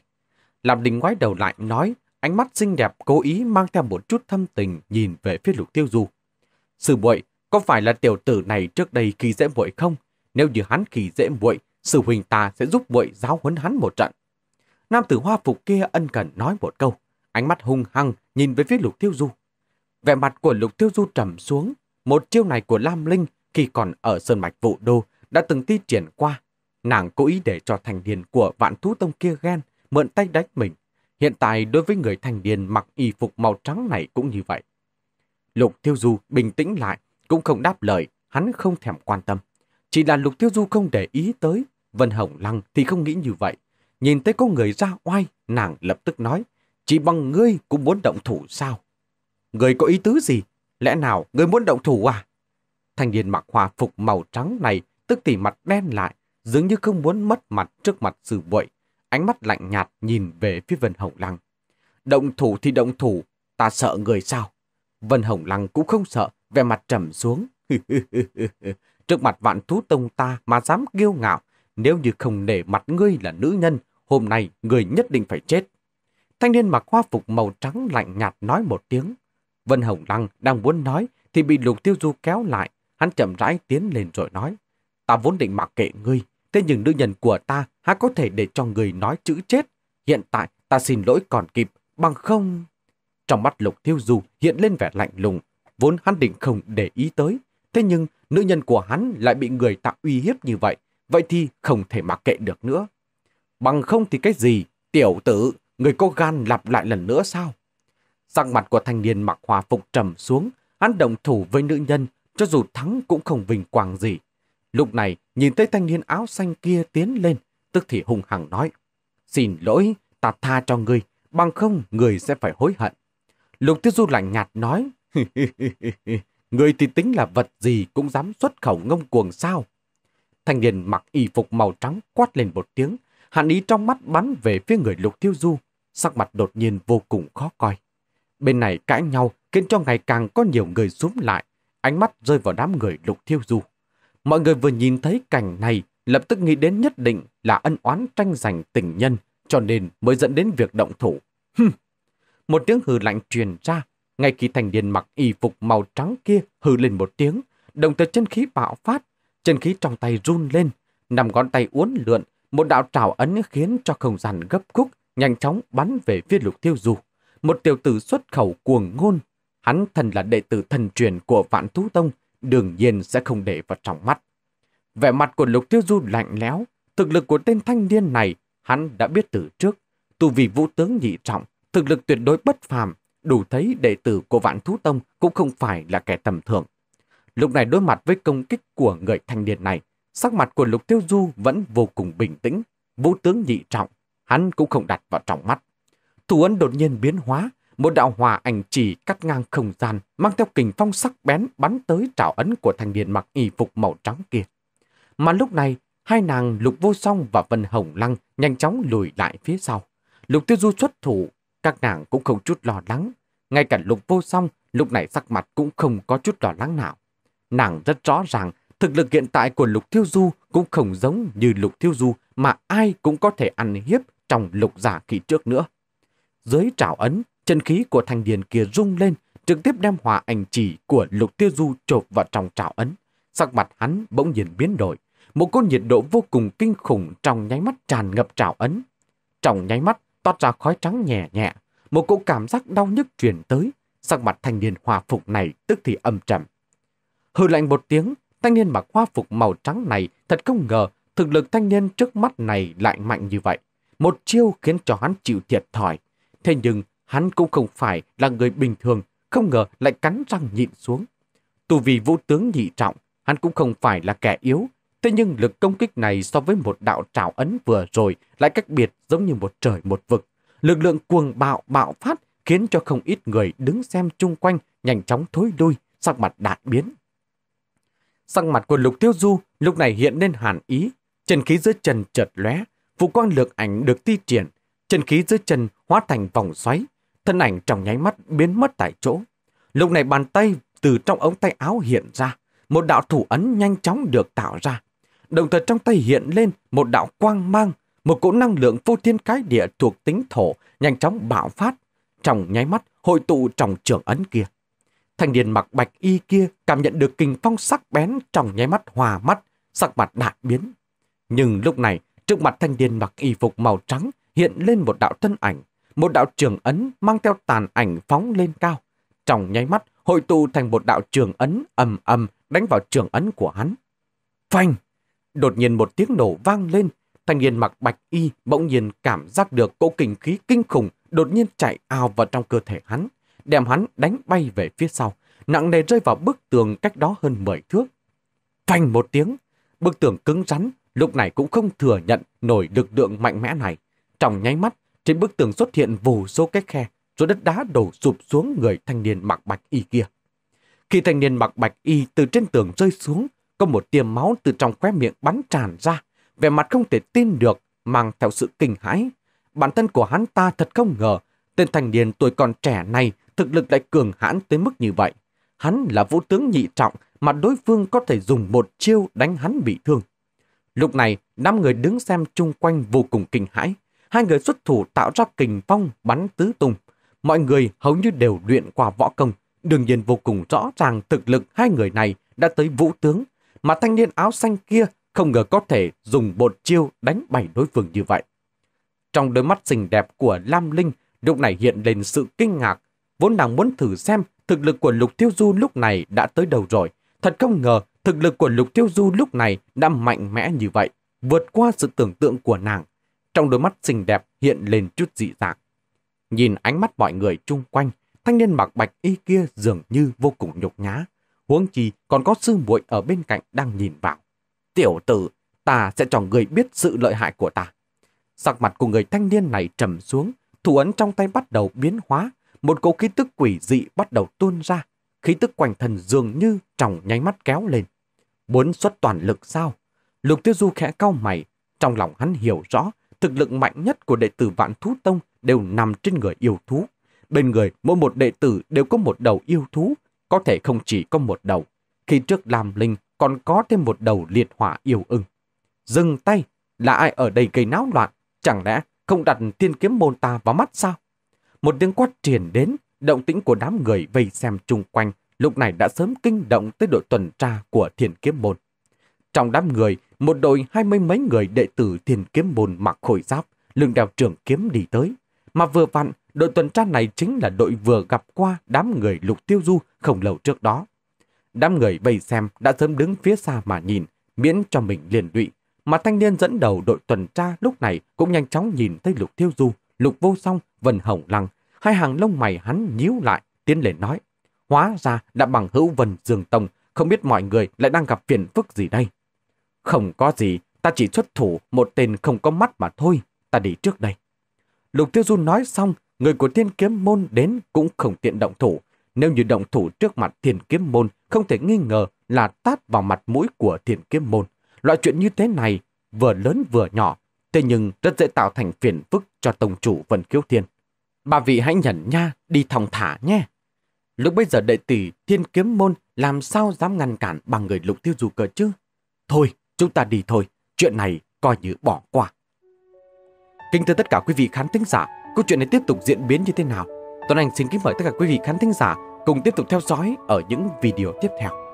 Lam Linh ngoái đầu lại nói, ánh mắt xinh đẹp cố ý mang theo một chút thâm tình nhìn về phía Lục Tiêu Du. Sư muội, có phải là tiểu tử này trước đây khi dễ muội không? Nếu như hắn khi dễ muội, sư huynh ta sẽ giúp muội giáo huấn hắn một trận. Nam tử hoa phục kia ân cần nói một câu, ánh mắt hung hăng nhìn về phía Lục Tiêu Du. Vẻ mặt của Lục Tiêu Du trầm xuống, một chiêu này của Lam Linh khi còn ở Sơn Mạch Vụ Đô đã từng thi triển qua. Nàng cố ý để cho thanh niên của Vạn Thú Tông kia ghen, mượn tay đánh mình. Hiện tại đối với người thanh niên mặc y phục màu trắng này cũng như vậy. Lục Tiêu Du bình tĩnh lại, cũng không đáp lời, hắn không thèm quan tâm. Chỉ là Lục Tiêu Du không để ý tới, Vân Hồng Lăng thì không nghĩ như vậy. Nhìn thấy có người ra oai, nàng lập tức nói, chỉ bằng ngươi cũng muốn động thủ sao? Ngươi có ý tứ gì? Lẽ nào ngươi muốn động thủ à? Thanh niên mặc hòa phục màu trắng này tức tỉ mặt đen lại, dường như không muốn mất mặt trước mặt sư muội, ánh mắt lạnh nhạt nhìn về phía Vân Hồng Lăng. Động thủ thì động thủ, ta sợ người sao? Vân Hồng Lăng cũng không sợ, vẻ mặt trầm xuống. Trước mặt Vạn Thú Tông ta mà dám kiêu ngạo, nếu như không nể mặt ngươi là nữ nhân, hôm nay ngươi nhất định phải chết. Thanh niên mặc hoa phục màu trắng lạnh nhạt nói một tiếng. Vân Hồng Lăng đang muốn nói thì bị Lục Tiêu Du kéo lại, hắn chậm rãi tiến lên rồi nói, ta vốn định mặc kệ ngươi, thế nhưng nữ nhân của ta há có thể để cho ngươi nói chữ chết. Hiện tại ta xin lỗi còn kịp, bằng không... Trong mắt Lục Tiêu Du hiện lên vẻ lạnh lùng, vốn hắn định không để ý tới, thế nhưng nữ nhân của hắn lại bị người ta uy hiếp như vậy, vậy thì không thể mặc kệ được nữa. Bằng không thì cái gì? Tiểu tử, người có gan lặp lại lần nữa sao? Sắc mặt của thanh niên mặc hòa phục trầm xuống, hắn động thủ với nữ nhân, cho dù thắng cũng không vinh quang gì. Lúc này, nhìn thấy thanh niên áo xanh kia tiến lên, tức thì hung hăng nói, xin lỗi, ta tha cho ngươi, bằng không người sẽ phải hối hận. Lục Tiêu Du lạnh nhạt nói, người thì tính là vật gì cũng dám xuất khẩu ngông cuồng sao? Thanh niên mặc y phục màu trắng quát lên một tiếng, hàn ý trong mắt bắn về phía người Lục Tiêu Du, sắc mặt đột nhiên vô cùng khó coi. Bên này cãi nhau khiến cho ngày càng có nhiều người xúm lại, ánh mắt rơi vào đám người Lục Tiêu Du. Mọi người vừa nhìn thấy cảnh này, lập tức nghĩ đến nhất định là ân oán tranh giành tình nhân, cho nên mới dẫn đến việc động thủ. Một tiếng hừ lạnh truyền ra, ngay khi thanh niên mặc y phục màu trắng kia hừ lên một tiếng, đồng thời chân khí bạo phát, chân khí trong tay run lên, nằm ngón tay uốn lượn, một đạo trảo ấn khiến cho không gian gấp khúc, nhanh chóng bắn về phía Lục Tiêu Du. Một tiểu tử xuất khẩu cuồng ngôn, hắn thần là đệ tử thần truyền của Vạn Thú Tông, đương nhiên sẽ không để vào trong mắt. Vẻ mặt của Lục Tiêu Du lạnh lẽo, thực lực của tên thanh niên này hắn đã biết từ trước, tu vì vũ tướng nhị trọng, thực lực tuyệt đối bất phàm, đủ thấy đệ tử của Vạn Thú Tông cũng không phải là kẻ tầm thường. Lúc này đối mặt với công kích của người thanh niên này, sắc mặt của Lục Tiêu Du vẫn vô cùng bình tĩnh, vũ tướng nhị trọng, hắn cũng không đặt vào trong mắt. Thủ ấn đột nhiên biến hóa, Một đạo hỏa ảnh chỉ cắt ngang không gian, mang theo kình phong sắc bén bắn tới trảo ấn của thanh niên mặc y phục màu trắng kia. Mà lúc này, hai nàng Lục Vô Song và Vân Hồng Lăng nhanh chóng lùi lại phía sau. Lục Tiêu Du xuất thủ, các nàng cũng không chút lo lắng. Ngay cả Lục Vô Song lúc này sắc mặt cũng không có chút lo lắng nào. Nàng rất rõ ràng thực lực hiện tại của Lục Tiêu Du cũng không giống như Lục Tiêu Du mà ai cũng có thể ăn hiếp trong Lục giả kỳ trước nữa. Dưới trảo ấn, chân khí của thanh niên kia rung lên, trực tiếp đem hỏa ảnh chỉ của Lục Tiêu Du chộp vào trong trảo ấn. Sắc mặt hắn bỗng nhiên biến đổi, một cơn nhiệt độ vô cùng kinh khủng trong nháy mắt tràn ngập trảo ấn. Trong nháy mắt toát ra khói trắng nhẹ nhẹ, một cỗ cảm giác đau nhức truyền tới, sắc mặt thanh niên hòa phục này tức thì âm trầm. Hừ lạnh một tiếng, thanh niên mặc hoa phục màu trắng này thật không ngờ thực lực thanh niên trước mắt này lại mạnh như vậy. Một chiêu khiến cho hắn chịu thiệt thòi. Thế nhưng hắn cũng không phải là người bình thường, không ngờ lại cắn răng nhịn xuống. Tù vì vũ tướng nhị trọng, hắn cũng không phải là kẻ yếu. Thế nhưng lực công kích này so với một đạo trảo ấn vừa rồi lại cách biệt giống như một trời một vực. Lực lượng cuồng bạo bạo phát khiến cho không ít người đứng xem chung quanh nhanh chóng thối lui, sắc mặt đại biến. Sắc mặt của Lục Tiêu Du lúc này hiện lên hàn ý, chân khí dưới chân chợt lóe, vụ quang lược ảnh được thi triển, chân khí dưới chân hóa thành vòng xoáy, thân ảnh trong nháy mắt biến mất tại chỗ. Lúc này bàn tay từ trong ống tay áo hiện ra, một đạo thủ ấn nhanh chóng được tạo ra. Đồng thời trong tay hiện lên một đạo quang mang, một cỗ năng lượng vô thiên cái địa thuộc tính thổ nhanh chóng bạo phát, trong nháy mắt hội tụ trong trường ấn kia. Thanh niên mặc bạch y kia cảm nhận được kình phong sắc bén trong nháy mắt hòa mắt, sắc mặt đại biến. Nhưng lúc này, trước mặt thanh niên mặc y phục màu trắng hiện lên một đạo thân ảnh, một đạo trường ấn mang theo tàn ảnh phóng lên cao. Trong nháy mắt, hội tụ thành một đạo trường ấn ầm ầm đánh vào trường ấn của hắn. Phanh! Đột nhiên một tiếng nổ vang lên, thanh niên mặc bạch y bỗng nhiên cảm giác được cỗ kình khí kinh khủng đột nhiên chạy ào vào trong cơ thể hắn, đem hắn đánh bay về phía sau, nặng nề rơi vào bức tường cách đó hơn 10 thước. Phanh một tiếng, bức tường cứng rắn lúc này cũng không thừa nhận nổi lực lượng mạnh mẽ này. Trong nháy mắt, trên bức tường xuất hiện vô số cái khe, rồi đất đá đổ sụp xuống người thanh niên mặc bạch y kia. Khi thanh niên mặc bạch y từ trên tường rơi xuống, có một tia máu từ trong khóe miệng bắn tràn ra, vẻ mặt không thể tin được, mang theo sự kinh hãi. Bản thân của hắn ta thật không ngờ, tên thanh niên tuổi còn trẻ này thực lực lại cường hãn tới mức như vậy. Hắn là vũ tướng nhị trọng mà đối phương có thể dùng một chiêu đánh hắn bị thương. Lúc này, 5 người đứng xem chung quanh vô cùng kinh hãi. Hai người xuất thủ tạo ra kình phong bắn tứ tung. Mọi người hầu như đều luyện qua võ công. Đương nhiên vô cùng rõ ràng thực lực hai người này đã tới vũ tướng. Mà thanh niên áo xanh kia không ngờ có thể dùng một chiêu đánh bại đối phương như vậy. Trong đôi mắt xinh đẹp của Lam Linh lúc này hiện lên sự kinh ngạc. Vốn nàng muốn thử xem thực lực của Lục Tiêu Du lúc này đã tới đầu rồi. Thật không ngờ thực lực của Lục Tiêu Du lúc này đã mạnh mẽ như vậy, vượt qua sự tưởng tượng của nàng. Trong đôi mắt xinh đẹp hiện lên chút dị dạng. Nhìn ánh mắt mọi người chung quanh, thanh niên mặc bạch y kia dường như vô cùng nhục nhã. Huống chi còn có sư muội ở bên cạnh đang nhìn vào. Tiểu tử, ta sẽ cho người biết sự lợi hại của ta. Sắc mặt của người thanh niên này trầm xuống, thủ ấn trong tay bắt đầu biến hóa. Một cỗ khí tức quỷ dị bắt đầu tuôn ra, khí tức quanh thân dường như trong nháy mắt kéo lên. Muốn xuất toàn lực sao? Lục Tiêu Du khẽ cau mày, trong lòng hắn hiểu rõ, thực lực mạnh nhất của đệ tử Vạn Thú Tông đều nằm trên người yêu thú. Bên người mỗi một đệ tử đều có một đầu yêu thú, có thể không chỉ có một đầu. Khi trước Lam Linh còn có thêm một đầu liệt hỏa yêu ưng. Dừng tay, là ai ở đây gây náo loạn? Chẳng lẽ không đặt Thiên Kiếm môn ta vào mắt sao? Một tiếng quát truyền đến, động tĩnh của đám người vây xem chung quanh lúc này đã sớm kinh động tới đội tuần tra của Thiên Kiếm môn. Trong đám người, một đội 20 mấy người đệ tử Thiên Kiếm môn mặc khôi giáp, lưng đeo trường kiếm đi tới. Mà vừa vặn, đội tuần tra này chính là đội vừa gặp qua đám người Lục Tiêu Du không lâu trước đó. Đám người vây xem đã sớm đứng phía xa mà nhìn, miễn cho mình liền lụy. Mà thanh niên dẫn đầu đội tuần tra lúc này cũng nhanh chóng nhìn tới Lục Tiêu Du, Lục Vô Song, Vân Hồng Lăng. Hai hàng lông mày hắn nhíu lại, tiến lên nói: "Hóa ra đã bằng hữu Vân Dương Tông, không biết mọi người lại đang gặp phiền phức gì đây?" "Không có gì, ta chỉ xuất thủ một tên không có mắt mà thôi, ta đi trước đây." Lục Tiêu Du nói xong, người của Thiên Kiếm Môn đến cũng không tiện động thủ. Nếu như động thủ trước mặt Thiên Kiếm Môn, không thể nghi ngờ là tát vào mặt mũi của Thiên Kiếm Môn. Loại chuyện như thế này vừa lớn vừa nhỏ, thế nhưng rất dễ tạo thành phiền phức cho tông chủ Vân Khiếu Thiên. Bà vị hãy nhẫn nha, đi thong thả nhé. Lúc bây giờ đệ tử Thiên Kiếm Môn làm sao dám ngăn cản bằng người Lục Tiêu Du cơ chứ? Thôi, chúng ta đi thôi, chuyện này coi như bỏ qua. Kính thưa tất cả quý vị khán thính giả, câu chuyện này tiếp tục diễn biến như thế nào? Tuấn Anh xin kính mời tất cả quý vị khán thính giả cùng tiếp tục theo dõi ở những video tiếp theo.